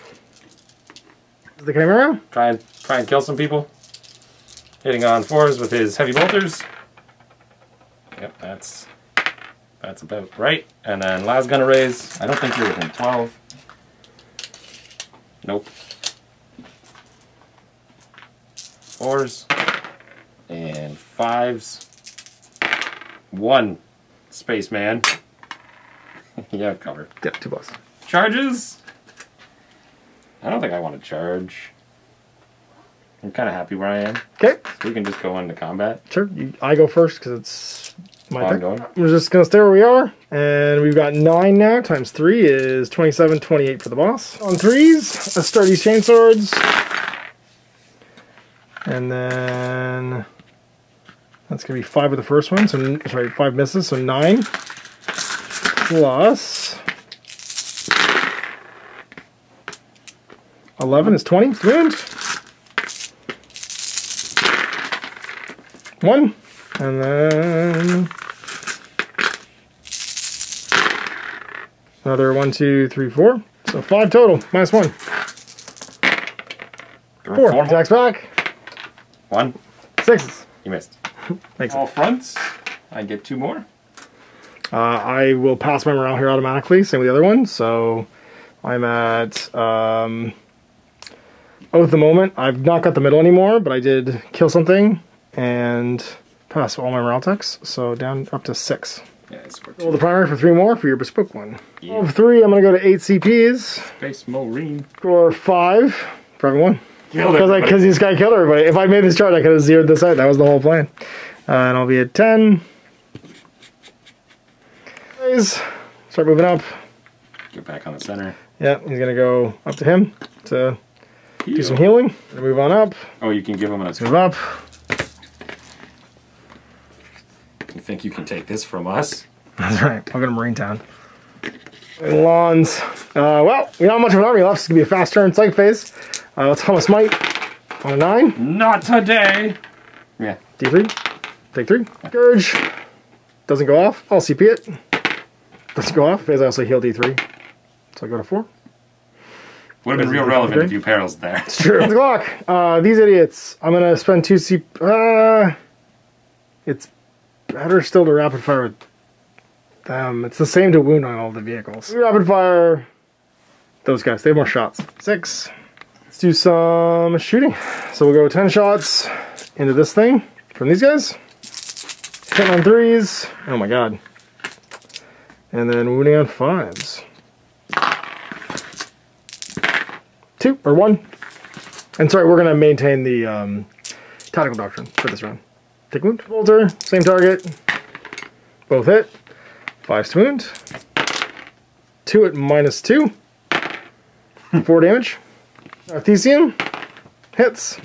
The Chimera. Try and kill some people. Hitting on 4s with his heavy bolters. Yep, that's about right. And then last gun arrays. I don't think you're within 12. Nope. 4s and 5s. 1 spaceman. You have cover. Yep, 2 bucks. Charges. I don't think I want to charge. I'm kind of happy where I am. Okay. So we can just go into combat. Sure. I go first because it's my pick. We're just going to stay where we are. And we've got 9 now. Times 3 is 27, 28 for the boss. On 3s, let's start these chain swords. And then that's going to be 5 with the first one. So, sorry, 5 misses. So 9 plus... 11 is 20. Wound. 1. And then... another 1, 2, 3, 4. So 5 total. -1. 4. Attacks back. 1. 6s. You missed. Thanks. All fronts. I get 2 more. I will pass my morale here automatically. Same with the other one. So I'm at... Odes of the Moment. I've not got the middle anymore, but I did kill something and pass all my morale techs, so down up to 6. Yeah, it's worth it. Roll the primary for 3 more for your bespoke one. Yeah. Roll for 3, I'm going to go to 8 CPs. Space Marine. Score 5 for everyone. Because this guy killed everybody. If I made this chart, I could have zeroed this out. That was the whole plan. And I'll be at 10. Guys, start moving up. Get back on the center. Yeah, he's going to go up to him to... do some healing. Move on up. Oh, you can give him an... move up. You think you can take this from us? That's right. I'll go to Marinetown. Lawns. Well, we don't have much of an army left. It's going to be a fast turn. Psych phase. Let's hum a smite. On a 9. Not today. Yeah. D3. Take 3. Scourge. Doesn't go off. I'll CP it. Doesn't go off. Phase I also heal D3. So I go to 4. Would have been real relevant if you perils there. It's true. It's Glock. These idiots. I'm going to spend 2 CP. It's better still to rapid fire with them. It's the same to wound on all the vehicles. We rapid fire those guys. They have more shots. 6. Let's do some shooting. So we'll go 10 shots into this thing from these guys. Hit on 3s. Oh my god. And then wounding on 5s. two or one. And sorry, we're going to maintain the Tactical Doctrine for this round. Take wound. Bolter, same target. Both hit. 5 to wound. 2 at -2. 4 damage. Arthesian hits.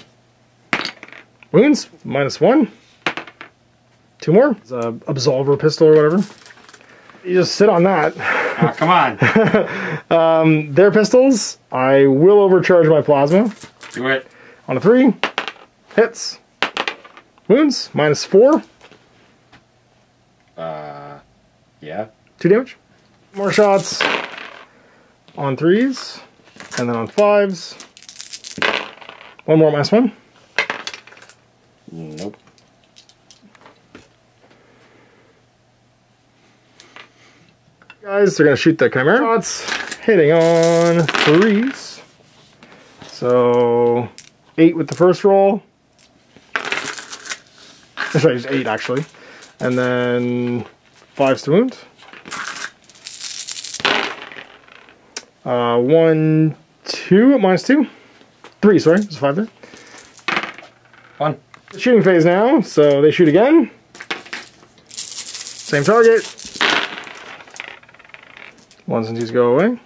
Wounds, -1. 2 more. It's a Absolver Pistol or whatever. You just sit on that. Oh, come on. Their pistols. I will overcharge my plasma. Do it. On a 3. Hits. Wounds, -4. Yeah. 2 damage. More shots on 3s, and then on 5s. One more, -1. Nope. Guys, they're gonna shoot the Chimera. Shots hitting on 3s. So 8 with the first roll. Sorry, just 8 actually, and then 5 to wound. 1, 2 at -2. 3, sorry, it's 5 there. 1. Shooting phase now, so they shoot again. Same target. 1s and 2s go away.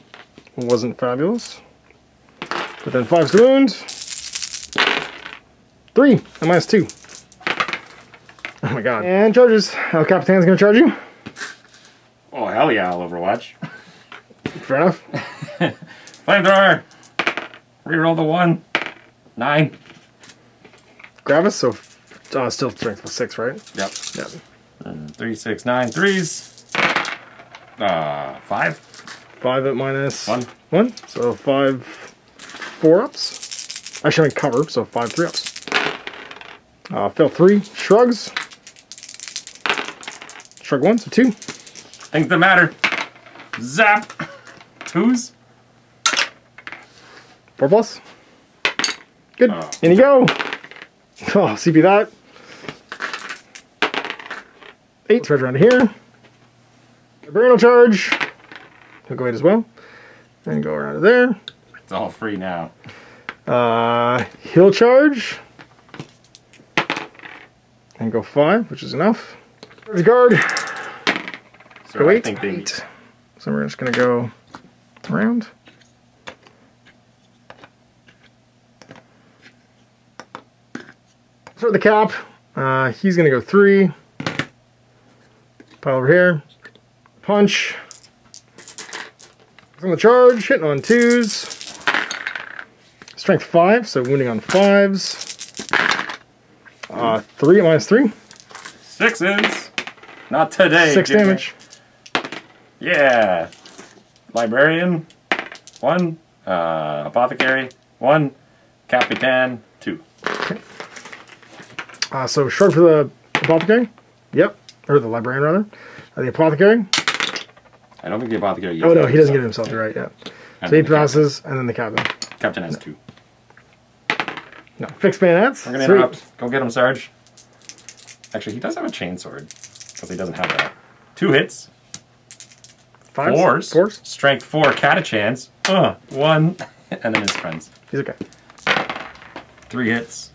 It wasn't fabulous. But then 5s to wound. 3 at -2. Oh my god. And charges. El Capitan's gonna charge you. Oh, hell yeah, I'll overwatch. Fair enough. Flamethrower! Reroll the 1. 9. Gravis, so still strength was 6, right? Yep. Yep. 3, 6, 9. 3s. 5. 5 at -1. 1. So 5, 4 ups. Actually, I mean cover, so 5, 3 ups. Fail 3. Shrugs. Shrug 1, so 2. Things that matter. Zap. 2s. 4+. Good. In you go. Oh, CP that. 8 right around here. Burno charge. He'll go 8 as well. And go around to there. It's all free now. He'll charge. And go 5, which is enough. There's guard. So go 8. Eight. So we're just gonna go around. For the cap, he's gonna go 3. Pile over here. Punch. On the charge, hitting on 2s. Strength 5, so wounding on 5s. 3 at -3. 6s. Not today. 6 damage. Yeah. Librarian. 1. Apothecary. 1. Capitan. 2. Okay. So shrug for the apothecary. Yep. Or the librarian, rather. The apothecary. I don't think the apothecary uses. Oh, no, he doesn't get it himself, right, yeah. So he passes, and then the captain. Captain has 2. No, fixed bayonets. We're going to interrupt. Go get him, Sarge. Actually, he does have a chainsword, because he doesn't have that. 2 hits. 4s. Strength 4, Catachans. 1. And then his friends. He's okay. 3 hits.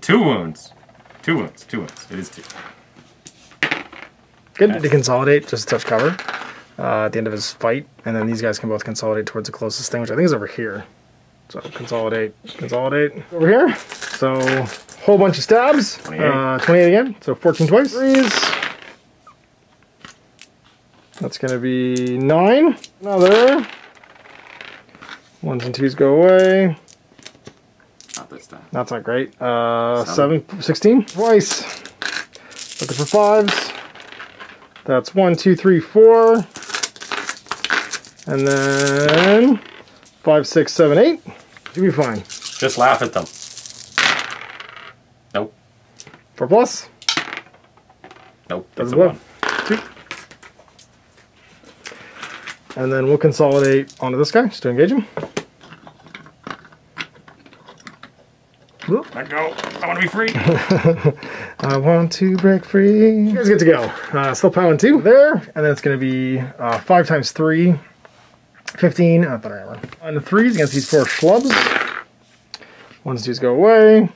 2 wounds. 2 wounds. It is 2. Good to consolidate, just touch cover at the end of his fight, and then these guys can both consolidate towards the closest thing, which I think is over here. So consolidate over here. So whole bunch of stabs. 28, 28 again. So 14 twice. 3s. That's gonna be 9. Another. 1s and 2s go away. Not this time. That's not great. 7, 16 twice. Looking for 5s. That's 1, 2, 3, 4, and then 5, 6, 7, 8. You'll be fine. Just laugh at them. Nope. 4+. Nope. That's a 1. 2. And then we'll consolidate onto this guy just to engage him. Let go. I want to be free. I want to break free. You guys get to go. Still piling 2 there, and then it's going to be 5 times 3 15, not the right one. On the threes against these four schlubs. Ones, twos go away.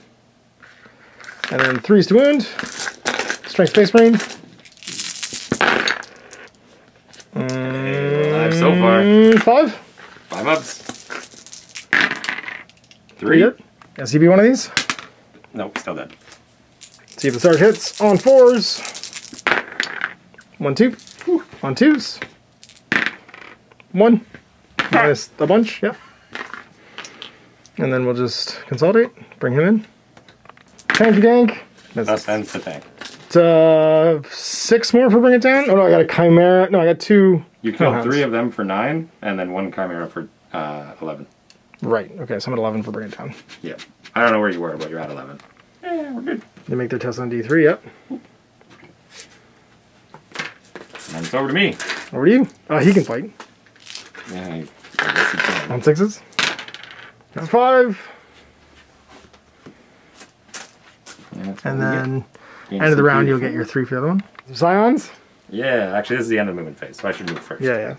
And then threes to wound. Strike Space Marine. Alive so far. Five. Five ups. Three. Does he be one of these? Nope, still dead. See if the Sarge hits on fours. 1, 2. Whew. On twos. One. Minus a bunch, yep. And then we'll just consolidate, bring him in. Tank to gank. That's the tank. It's, 6 more for Bring It Down? Oh no, I got a Chimera. No, I got 2. You killed 3 of them for 9, and then 1 Chimera for 11. Right, okay, so I'm at 11 for Bring It Down. Yeah. I don't know where you were, but you're at 11. Yeah, we're good. They make their test on D3, yep. And it's over to me. Over to you. He can fight. Yeah, I guess he can. On sixes. That's 5. Yeah, that's and then, end of the round, you'll get your 3 for the other one. Some Scions? Yeah, actually, this is the end of the movement phase, so I should move first. Yeah, yeah.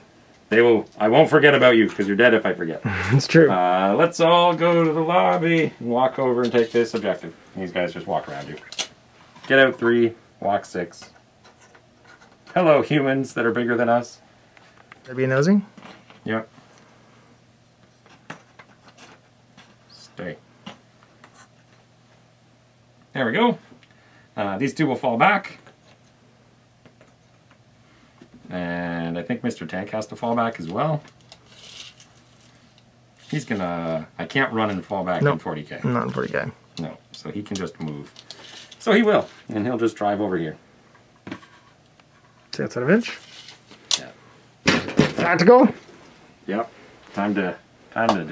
They will. I won't forget about you, because you're dead if I forget. It's true. Let's all go to the lobby and walk over and take this objective. These guys just walk around you. Get out 3, walk 6. Hello, humans that are bigger than us. That'd be nosing? Yep. Stay. There we go. These two will fall back. And I think Mr. Tank has to fall back as well. He's gonna... I can't run and fall back in 40k. Not in 40k. No, so he can just move. So he will, and he'll just drive over here. See, that's out of inch. Yeah. Tactical? Yep. Time to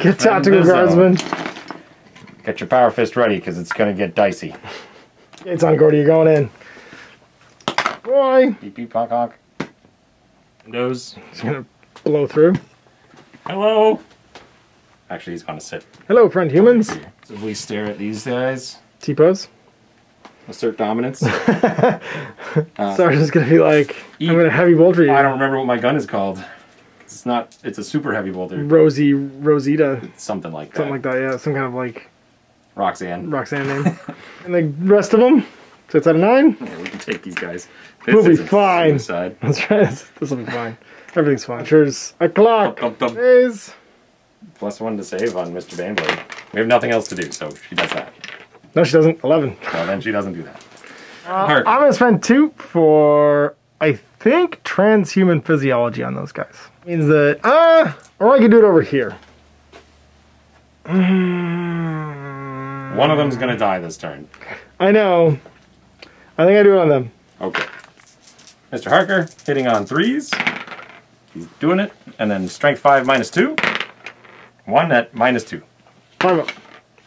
get tactical, guardsman. Get your power fist ready, because it's gonna get dicey. It's on Gordy. You're going in. Boy. Beep beep honk honk. Windows. He's gonna blow through. Hello. Actually, he's gonna sit. Hello, friend humans. So we stare at these guys. T-pose. Assert dominance. Sergeant's gonna be like, I'm gonna heavy bolter you. I don't remember what my gun is called. It's not. It's a super heavy bolter. Rosita. Something like that. Something like that. Yeah. Some kind of like. Roxanne name. And the rest of them. So it's at a 9. Yeah, we can take these guys. We'll be fine. Suicide. That's right. This will be fine. Everything's fine. Cheers. A clock. Days. +1 to save on Mr. Baneblade. We have nothing else to do, so she does that. No, she doesn't. 11. Well, then she doesn't do that. I'm going to spend 2 for, I think, Transhuman Physiology on those guys. Means that, or I could do it over here. One of them's going to die this turn. I know. I think I do it on them. Okay. Mr. Harker, hitting on 3s. He's doing it. And then strength 5 minus 2. 1 at minus 2. 5 up.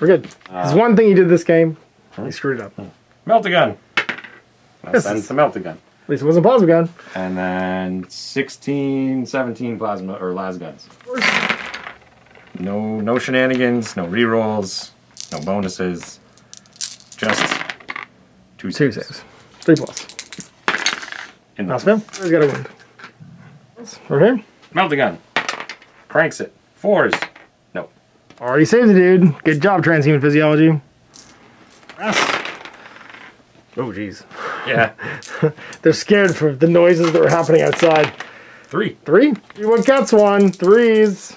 We're good. There's one thing he did this game. He screwed it up. Meltagun. That's the Meltagun. At least it wasn't plasma gun. And then 16, 17 plasma or las guns. No shenanigans, no rerolls, no bonuses. Just 2 saves. 2 saves. 3+. In the spell. He's got a wound. Okay. Meltagun. Cranks it. 4s. Already saved the dude. Good job, Transhuman Physiology. Oh, jeez. Yeah. They're scared for the noises that were happening outside. 3. 3? Everyone gets 1. 3s.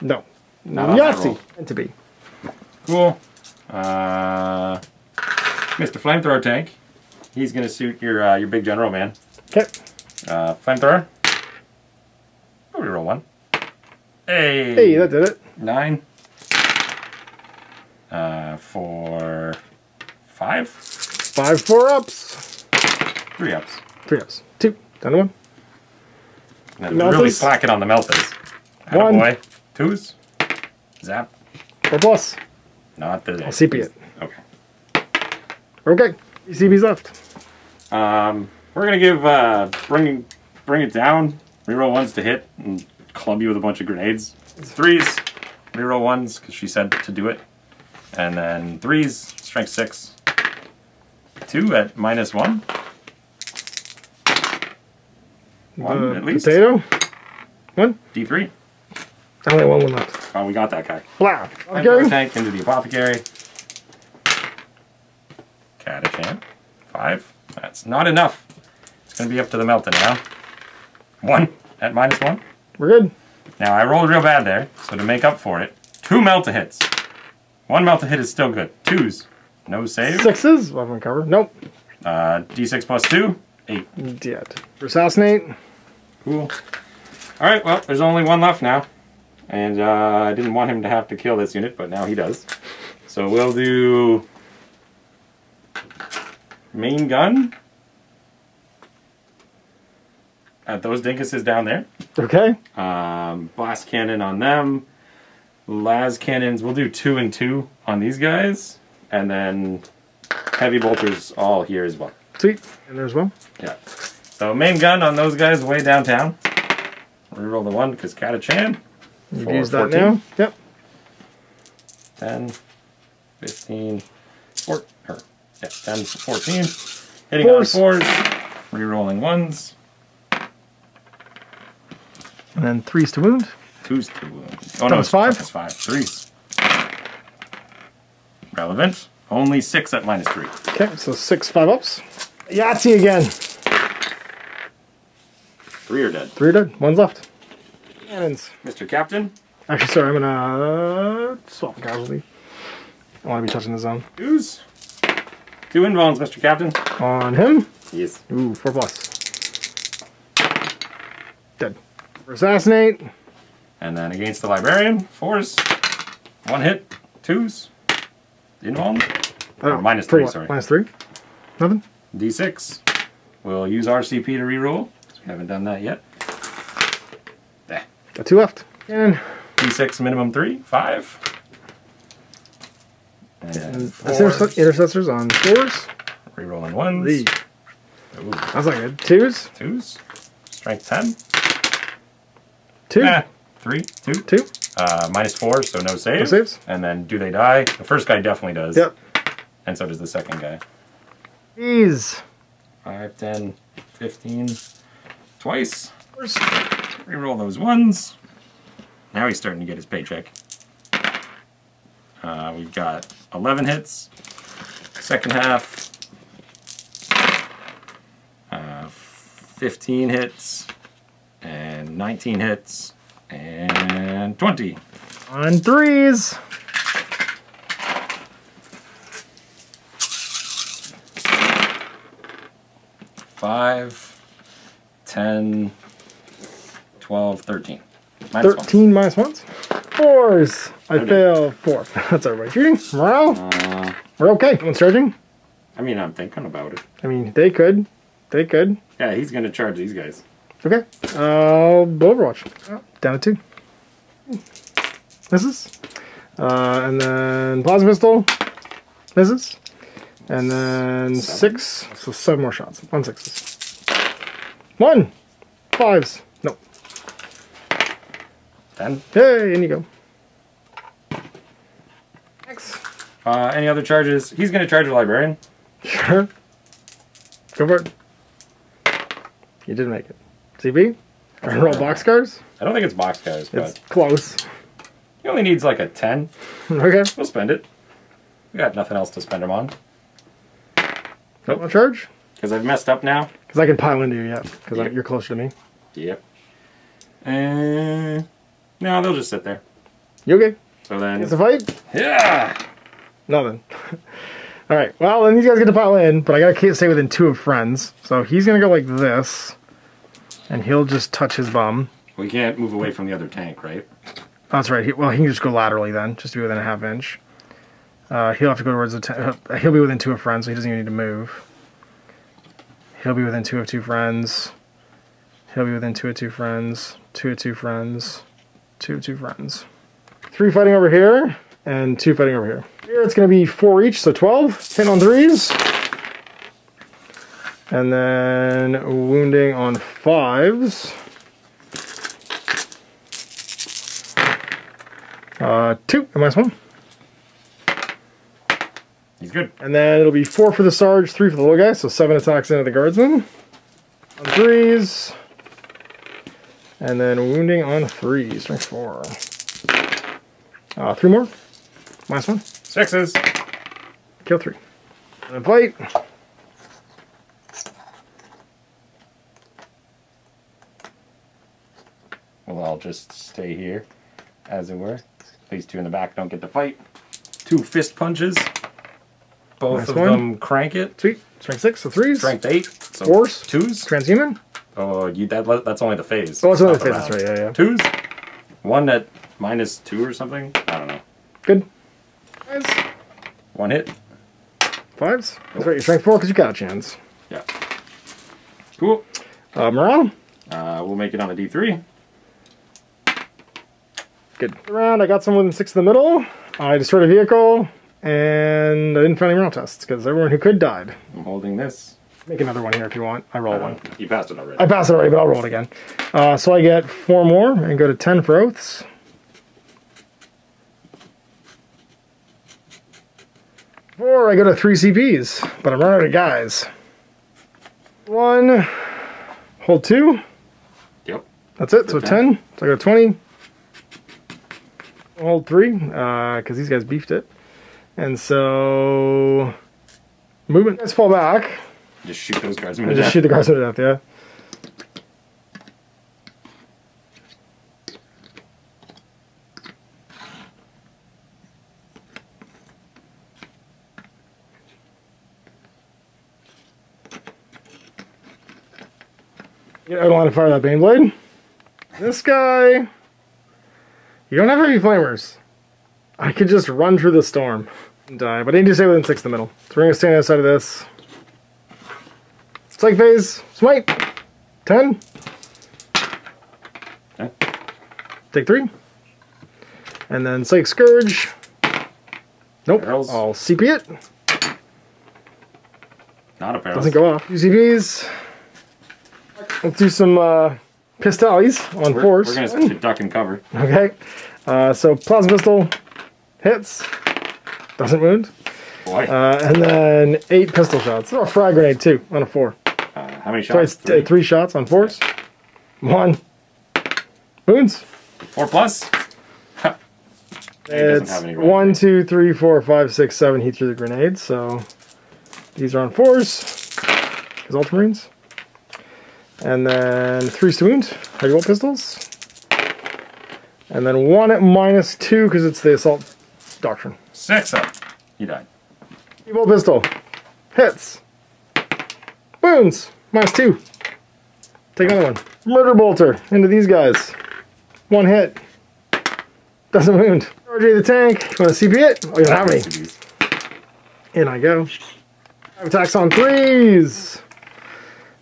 No. Yahtzee. Meant to be. Cool. Mr. Flamethrower Tank. He's going to suit your big general, man. Okay. Flamethrower. Probably roll 1. Hey. Hey, that did it. 9. For 5? 5 4-ups. 3 ups. 3 ups. 2. Down to 1. Really slack it on the melters. 1. Boy. 2s. Zap. 4+. Not the... I'll CP it. Okay. Okay. CP's left. We're going to give Bring It Down. Reroll 1s to hit and club you with a bunch of grenades. 3s. Reroll 1s, because she said to do it. And then 3s, strength 6. 2 at minus 1. 1 at least. Potato. 1. D3. Now I want one left. Oh, we got that guy. Wow. Okay. Tank into the apothecary. Catachan. 5. That's not enough. It's going to be up to the Melton now. 1 at -1. We're good. Now I rolled real bad there, so to make up for it, 2 Melta hits. 1 Melta hit is still good. 2s. No save. 6s. Weapon cover. Nope. D6 plus 2. 8. Dead. Assassinate. Cool. Alright, well, there's only one left now. And I didn't want him to have to kill this unit, but now he does. So we'll do... main gun. At those dinkuses down there. Okay. Blast cannon on them. Las cannons. We'll do 2 and 2 on these guys. And then heavy bolters all here as well. Sweet. And there's one. Yeah. So main gun on those guys way downtown. Reroll the 1 because Catachan. You use that 14. Now. Yep. 10, 15, 4, or, yeah, 10, 14. Hitting fours. On 4s, rerolling 1s. And then 3s to wound. 2s to wound. Oh no, it's 5. It's 5. 3s. Relevant. Only 6 at -3. Okay, so 6 5-ups. Yahtzee again. 3 are dead. 3 are dead. 1's left. Cannons. Mr. Captain? Actually, sorry, I'm gonna swap the casualty. I wanna be touching the zone. 2s. 2 invulns, Mr. Captain. On him? Yes. Ooh, 4+. Dead. Assassinate. And then against the Librarian, 4s. 1 hit, 2s. Invuln. Oh, -3, sorry. -3? Nothing? D6. We'll use RCP to reroll. We haven't done that yet. There. Got 2 left. And D6 minimum 3, 5. And intercessors on 4s. Rerolling 1s. That's not good. 2s. 2s. Strength 10. 2. 3. 2. 2. -4, so no saves. No saves. And then do they die? The first guy definitely does. Yep. And so does the second guy. Jeez. 5, 10, 15. Twice. First, reroll those 1s. Now he's starting to get his paycheck. We've got 11 hits. Second half. 15 hits. And 19 hits. And 20. On 3s. Five. 10, 12, 13. -1s? 4s. I fail 4. That's everybody shooting. Morale? We're okay. No one's charging? I mean, I'm thinking about it. I mean, they could. They could. Yeah, he's going to charge these guys. Okay. Overwatch. Oh, down at 2. Misses. And then plasma pistol. Misses. And then 6. So 7 more shots. 1 6s. 1 5s. No. 10. Hey, in you go. Next. Any other charges? He's gonna charge a librarian. Sure. Go for it. You didn't make it. CB? Try and roll boxcars? I don't think it's boxcars, but it's close. He only needs like a 10. Okay. We'll spend it. We got nothing else to spend him on. Nope. No charge? Because I've messed up now. Because I can pile into you, yeah. Because yep. You're closer to me. Yep. No, they'll just sit there. You okay? So then... it's a fight? Yeah! Nothing. Alright, well, then these guys get to pile in, but I gotta stay within 2 of friends. So he's gonna go like this, and he'll just touch his bum. We can't move away from the other tank, right? That's right. He can just go laterally then, just to be within a half-inch. He'll have to go towards the tank. He'll be within 2 of friends, so he doesn't even need to move. He'll be within 2 of 2 friends. He'll be within 2 of 2 friends. 2 of 2 friends. 2 of 2 friends. 3 fighting over here, and 2 fighting over here. Here it's going to be 4 each, so 12. 10 on 3s. And then wounding on 5s. 2 and -1. He's good. And then it'll be 4 for the Sarge, 3 for the little guy, so 7 attacks into the guardsman. On 3s. And then wounding on 3s, strength 4. Three more. Minus one. Sixes. Kill three. Invite. Well, I'll just stay here, as it were. These two in the back don't get to fight. Two fist punches. Both of them crank it. Sweet. Strength six, so threes. Strength eight, so fours. Twos. Transhuman. Oh, that's only the phase. Oh, it's only the phase, that's right, yeah, yeah. Twos. One at minus two or something. I don't know. Good. Nice. One hit. Fives. Nope. That's right, you're strength four because you got a chance. Yeah. Cool. Morale. We'll make it on a D3. Good. Round, I got someone in six in the middle. I destroyed a vehicle, and I didn't find any morale tests because everyone who could died. I'm holding this. Make another one here if you want. I roll one. You passed it already. I passed it already, but I'll roll it again. So I get four more and go to 10 for oaths. Four, I go to 3 CPs, but I'm running out of guys. One, hold two. Yep. That's it, so 10. So I go to 20. Hold three, because these guys beefed it. And so... Movement. Let's fall back. Just shoot those guardsmen to death. Just shoot the guardsmen to death, yeah. Yeah, I don't want to fire that Baneblade. This guy... You don't have any flamers. I could just run through the storm and die, but I need to stay within six in the middle. So we're going to stay on the other side of this. Strike phase, smite, 10. Okay. Take three. And then Psych Scourge. Nope, barrels. I'll CP it. Not a barrel. Doesn't go off. UCPs. Let's do some Pistoles on force. We're going to duck and cover. Okay. So Plasma Pistol hits. Doesn't wound. Boy. And then 8 pistol shots. Throw a frag grenade too on a 4. How many shots? Twice, three shots on fours. One. Wounds. 4 plus. It's 1, 2, 3, 4, 5, 6, 7. He threw the grenades. So these are on fours. His Ultramarines. And then 3 to wound. Heavy bolt pistols. And then 1 at minus 2 because it's the assault doctrine. 6 up. He died. Heavy bolt pistol. Hits. Wounds. Minus 2. Take another one. Murder bolter. Into these guys. 1 hit. Doesn't wound. RJ the tank. You want to CP it? Oh, you don't have any. In I go. 5 attacks on 3s.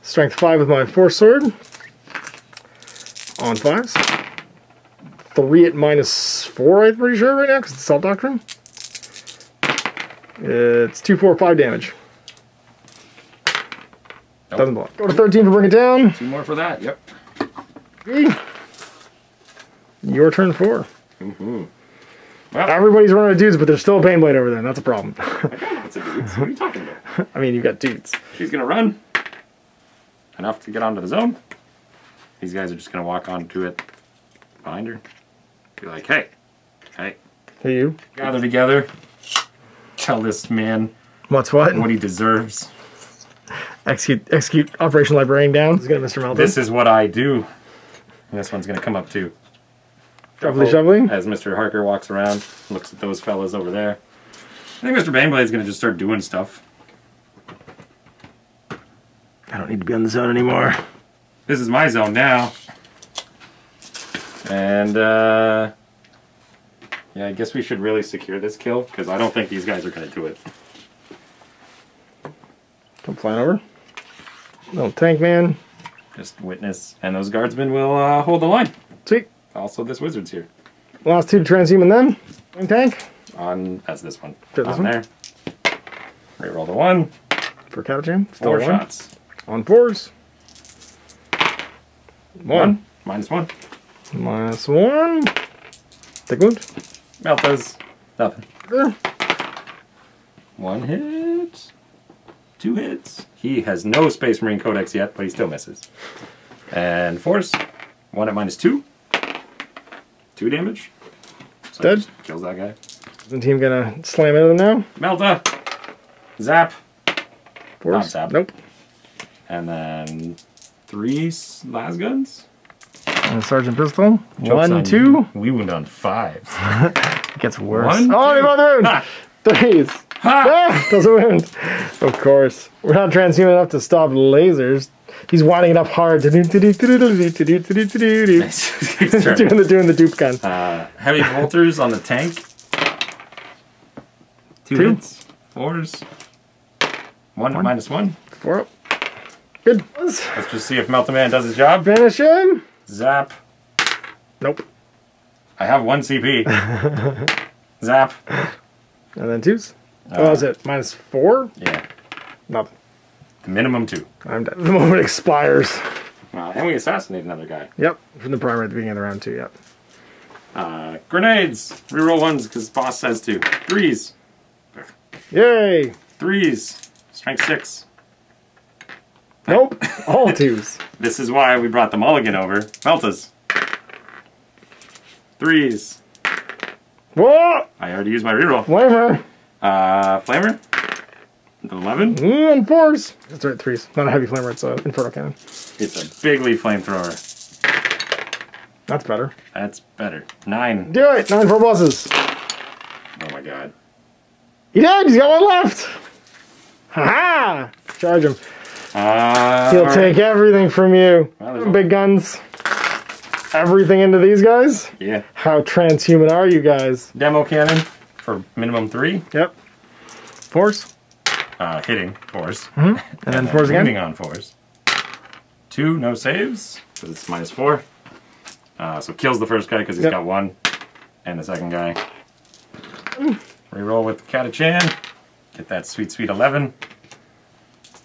Strength 5 with my force sword. On 5s. 3 at minus 4, I'm pretty sure right now, because it's assault doctrine. It's 2, 4, 5 damage. Nope. Doesn't block. Go to 13 for bring it down. 2 more for that, yep. Three. Your turn 4. Mm-hmm. Well, everybody's running out of dudes, but there's still a Baneblade over there, and that's a problem. I got lots of dudes. What are you talking about? I mean, you've got dudes. She's going to run. Enough to get onto the zone. These guys are just going to walk onto it behind her. Be like, hey. Hey, you. Gather together. Tell this man what he deserves. Execute Operation Librarian down. He's going to Mr. Melton. This is what I do. And this one's going to come up too. Shoveling. As Mr. Harker walks around, looks at those fellas over there. I think Mr. Baneblade's going to just start doing stuff. I don't need to be on the zone anymore. This is my zone now. And, yeah, I guess we should really secure this kill, because I don't think these guys are going to do it. Come flying over. Little tank man. Just witness. And those guardsmen will hold the line. Sweet. Also, this wizard's here. Last 2 to transhuman then. One tank. That's this one. There. Reroll the 1. For Catachans. 4 shots. On 4s. 1. Minus one. Take wound. Mouth does nothing. There. 1 hit. 2 hits. He has no Space Marine Codex yet, but he still misses. And 4s. 1 at minus 2. 2 damage. Dead. Kills that guy. Is the team gonna slam into them now? Melta! Zap! Not zap. Nope. And then three las guns. And a Sergeant Pistol. Jokes on two. You. We wound on fives. It gets worse. Oh, they both wound! Ha. Threes. Ha! Ah, doesn't wound. Of course. We're not transhuman enough to stop lasers. He's winding it up hard. He's doing the dupe gun. Heavy bolters on the tank. Two hits. Fours. One minus one. Four. Good. Let's just see if Meltaman does his job. Finish him. Zap. Nope. I have one CP. Zap. And then twos. Oh, is it minus four? Yeah. Nothing. The minimum two. I'm done. The moment expires. And we assassinate another guy. Yep. From the primary at the beginning of the round two, yep. Grenades. Reroll ones because boss says to. Threes. Yay. Threes. Strength six. Nope. All twos. This is why we brought the mulligan over. Meltas. Threes. Whoa! I already used my reroll. Flamer. Flamer. 11. And fours. That's right, threes. Not a heavy flamer, it's an Inferno Cannon. It's a big leaf flamethrower. That's better. That's better. Nine. Do it! 9 for bosses. Oh my god. He did! He's got one left! Haha! -ha! Charge him. He'll take everything from you. Well, big guns. Everything into these guys? Yeah. How transhuman are you guys? Demo cannon for minimum 3. Yep. Force. Hitting, fours. Mm-hmm. And then fours again. Hitting on fours. Two, no saves, because it's minus four. So kills the first guy because he's got one. And the second guy. Reroll with Catachan. Get that sweet, sweet 11.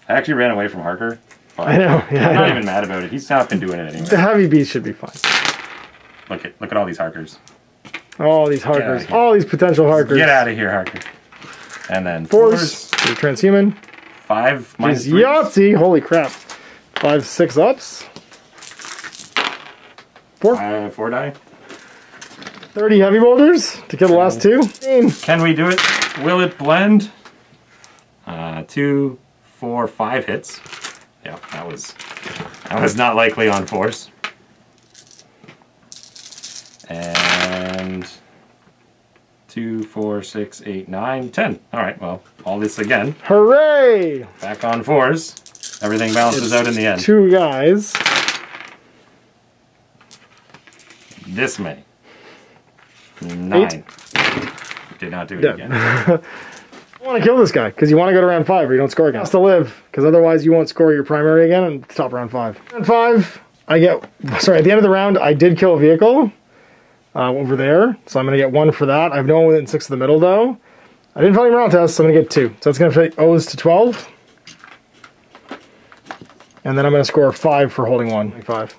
I actually ran away from Harker. I know. Yeah, I'm not even mad about it. He's not been doing it anyway. The heavy beast should be fine. Look at all these Harkers. All these Harkers. All these potential Harkers. Get out of here, Harker. And then fours. You're transhuman. 5 minus three. Yahtzee! Holy crap. 5, 6 ups. 4. 4 die. 30 heavy boulders to kill the last two. Can we do it? Will it blend? 2, 4, 5 hits. Yeah, that was not likely on force. And 2, 4, 6, 8, 9, 10. All right, well, all this again. Hooray! Back on fours. Everything balances out in the end. Two guys. This many. 9. 8. Did not do it again. You want to kill this guy, because you want to go to round 5 or you don't score again. Has to live, because otherwise you won't score your primary again and top round 5. Round 5, at the end of the round, I did kill a vehicle. Over there, so I'm going to get 1 for that. I have no one within 6 of the middle, though. I didn't find any morale tests, so I'm going to get 2. So that's going to take O's to 12. And then I'm going to score 5 for holding 1. Like 5.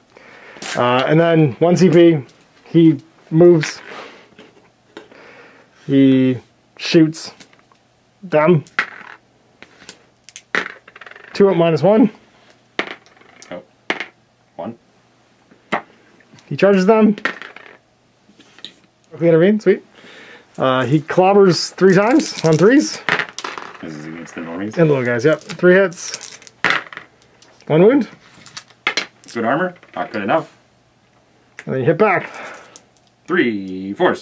And then 1 CP. He moves. He shoots them. 2 up minus 1. Oh. 1. He charges them. We intervene, sweet. He clobbers 3 times on 3s. This is against the normies. And little guys, yep. 3 hits. 1 wound. Good armor, not good enough. And then you hit back. 3 fours.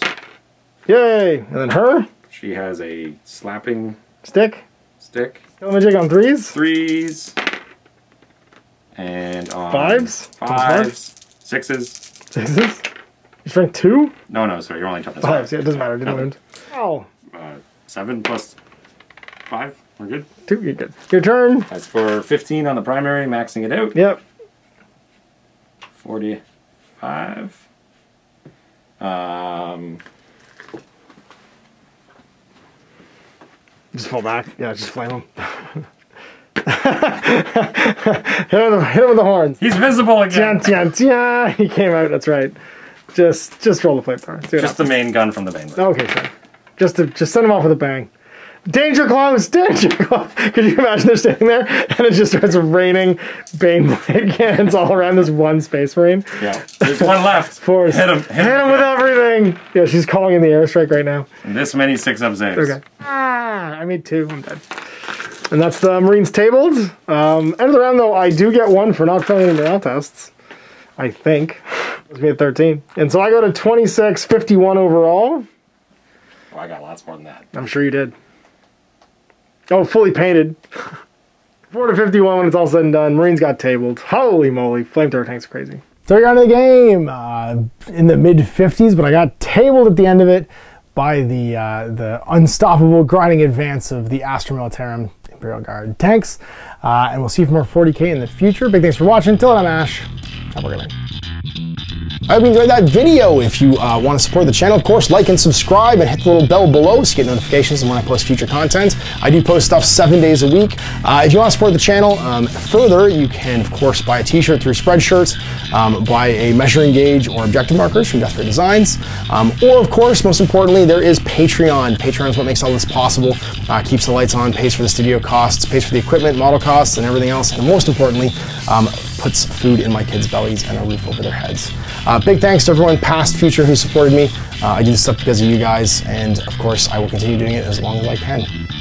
Yay! And then her. She has a slapping stick. Kill the jig on 3s. 3s. And on 5s. 5s. 6s. 6s. You shrink 2? No, sorry, you're only touching 5. Yeah, it doesn't matter, didn't wound. Oh. 7 plus 5, we're good. 2, you're good. Your turn. That's for 15 on the primary, maxing it out. Yep. 45. Just fall back. Yeah, just flame him. Hit him with the horns. He's visible again. Yeah, he came out, that's right. Just roll the flamethrower. Just the main gun from the Baneblade. Okay, fine. Just send him off with a bang. Danger close! Danger close! Could you imagine they're standing there and it just starts raining Baneblade cannons all around this one Space Marine? Yeah. There's one left. Force. Hit him. Hit him with everything! Yeah, she's calling in the airstrike right now. And this many 6-up saves. Okay. Ah, I made 2. I'm dead. And that's the Marines tabled. End of the round, though, I do get 1 for not failing any morale tests. I think. It's me at 13. And so I go to 26, 51 overall. Well, I got lots more than that. I'm sure you did. Oh, fully painted. 4 to 51 when it's all said and done. Marines got tabled. Holy moly. Flamethrower tanks are crazy. So I got into the game in the mid-50s, but I got tabled at the end of it by the unstoppable grinding advance of the Astra Militarum Imperial Guard tanks. And we'll see you for more 40k in the future. Big thanks for watching. Until then, I'm Ash. Have a good night. I hope you enjoyed that video. If you want to support the channel, of course, like and subscribe and hit the little bell below so you get notifications when I post future content. I do post stuff 7 days a week. If you want to support the channel further, you can, of course, buy a t-shirt through Spreadshirts, buy a measuring gauge or objective markers from Death Ray Designs, or, of course, most importantly, there is Patreon. Patreon is what makes all this possible, keeps the lights on, pays for the studio costs, pays for the equipment, model costs, and everything else, and most importantly, puts food in my kids' bellies and a roof over their heads. Big thanks to everyone past, future, who supported me. I do this stuff because of you guys, and of course I will continue doing it as long as I can.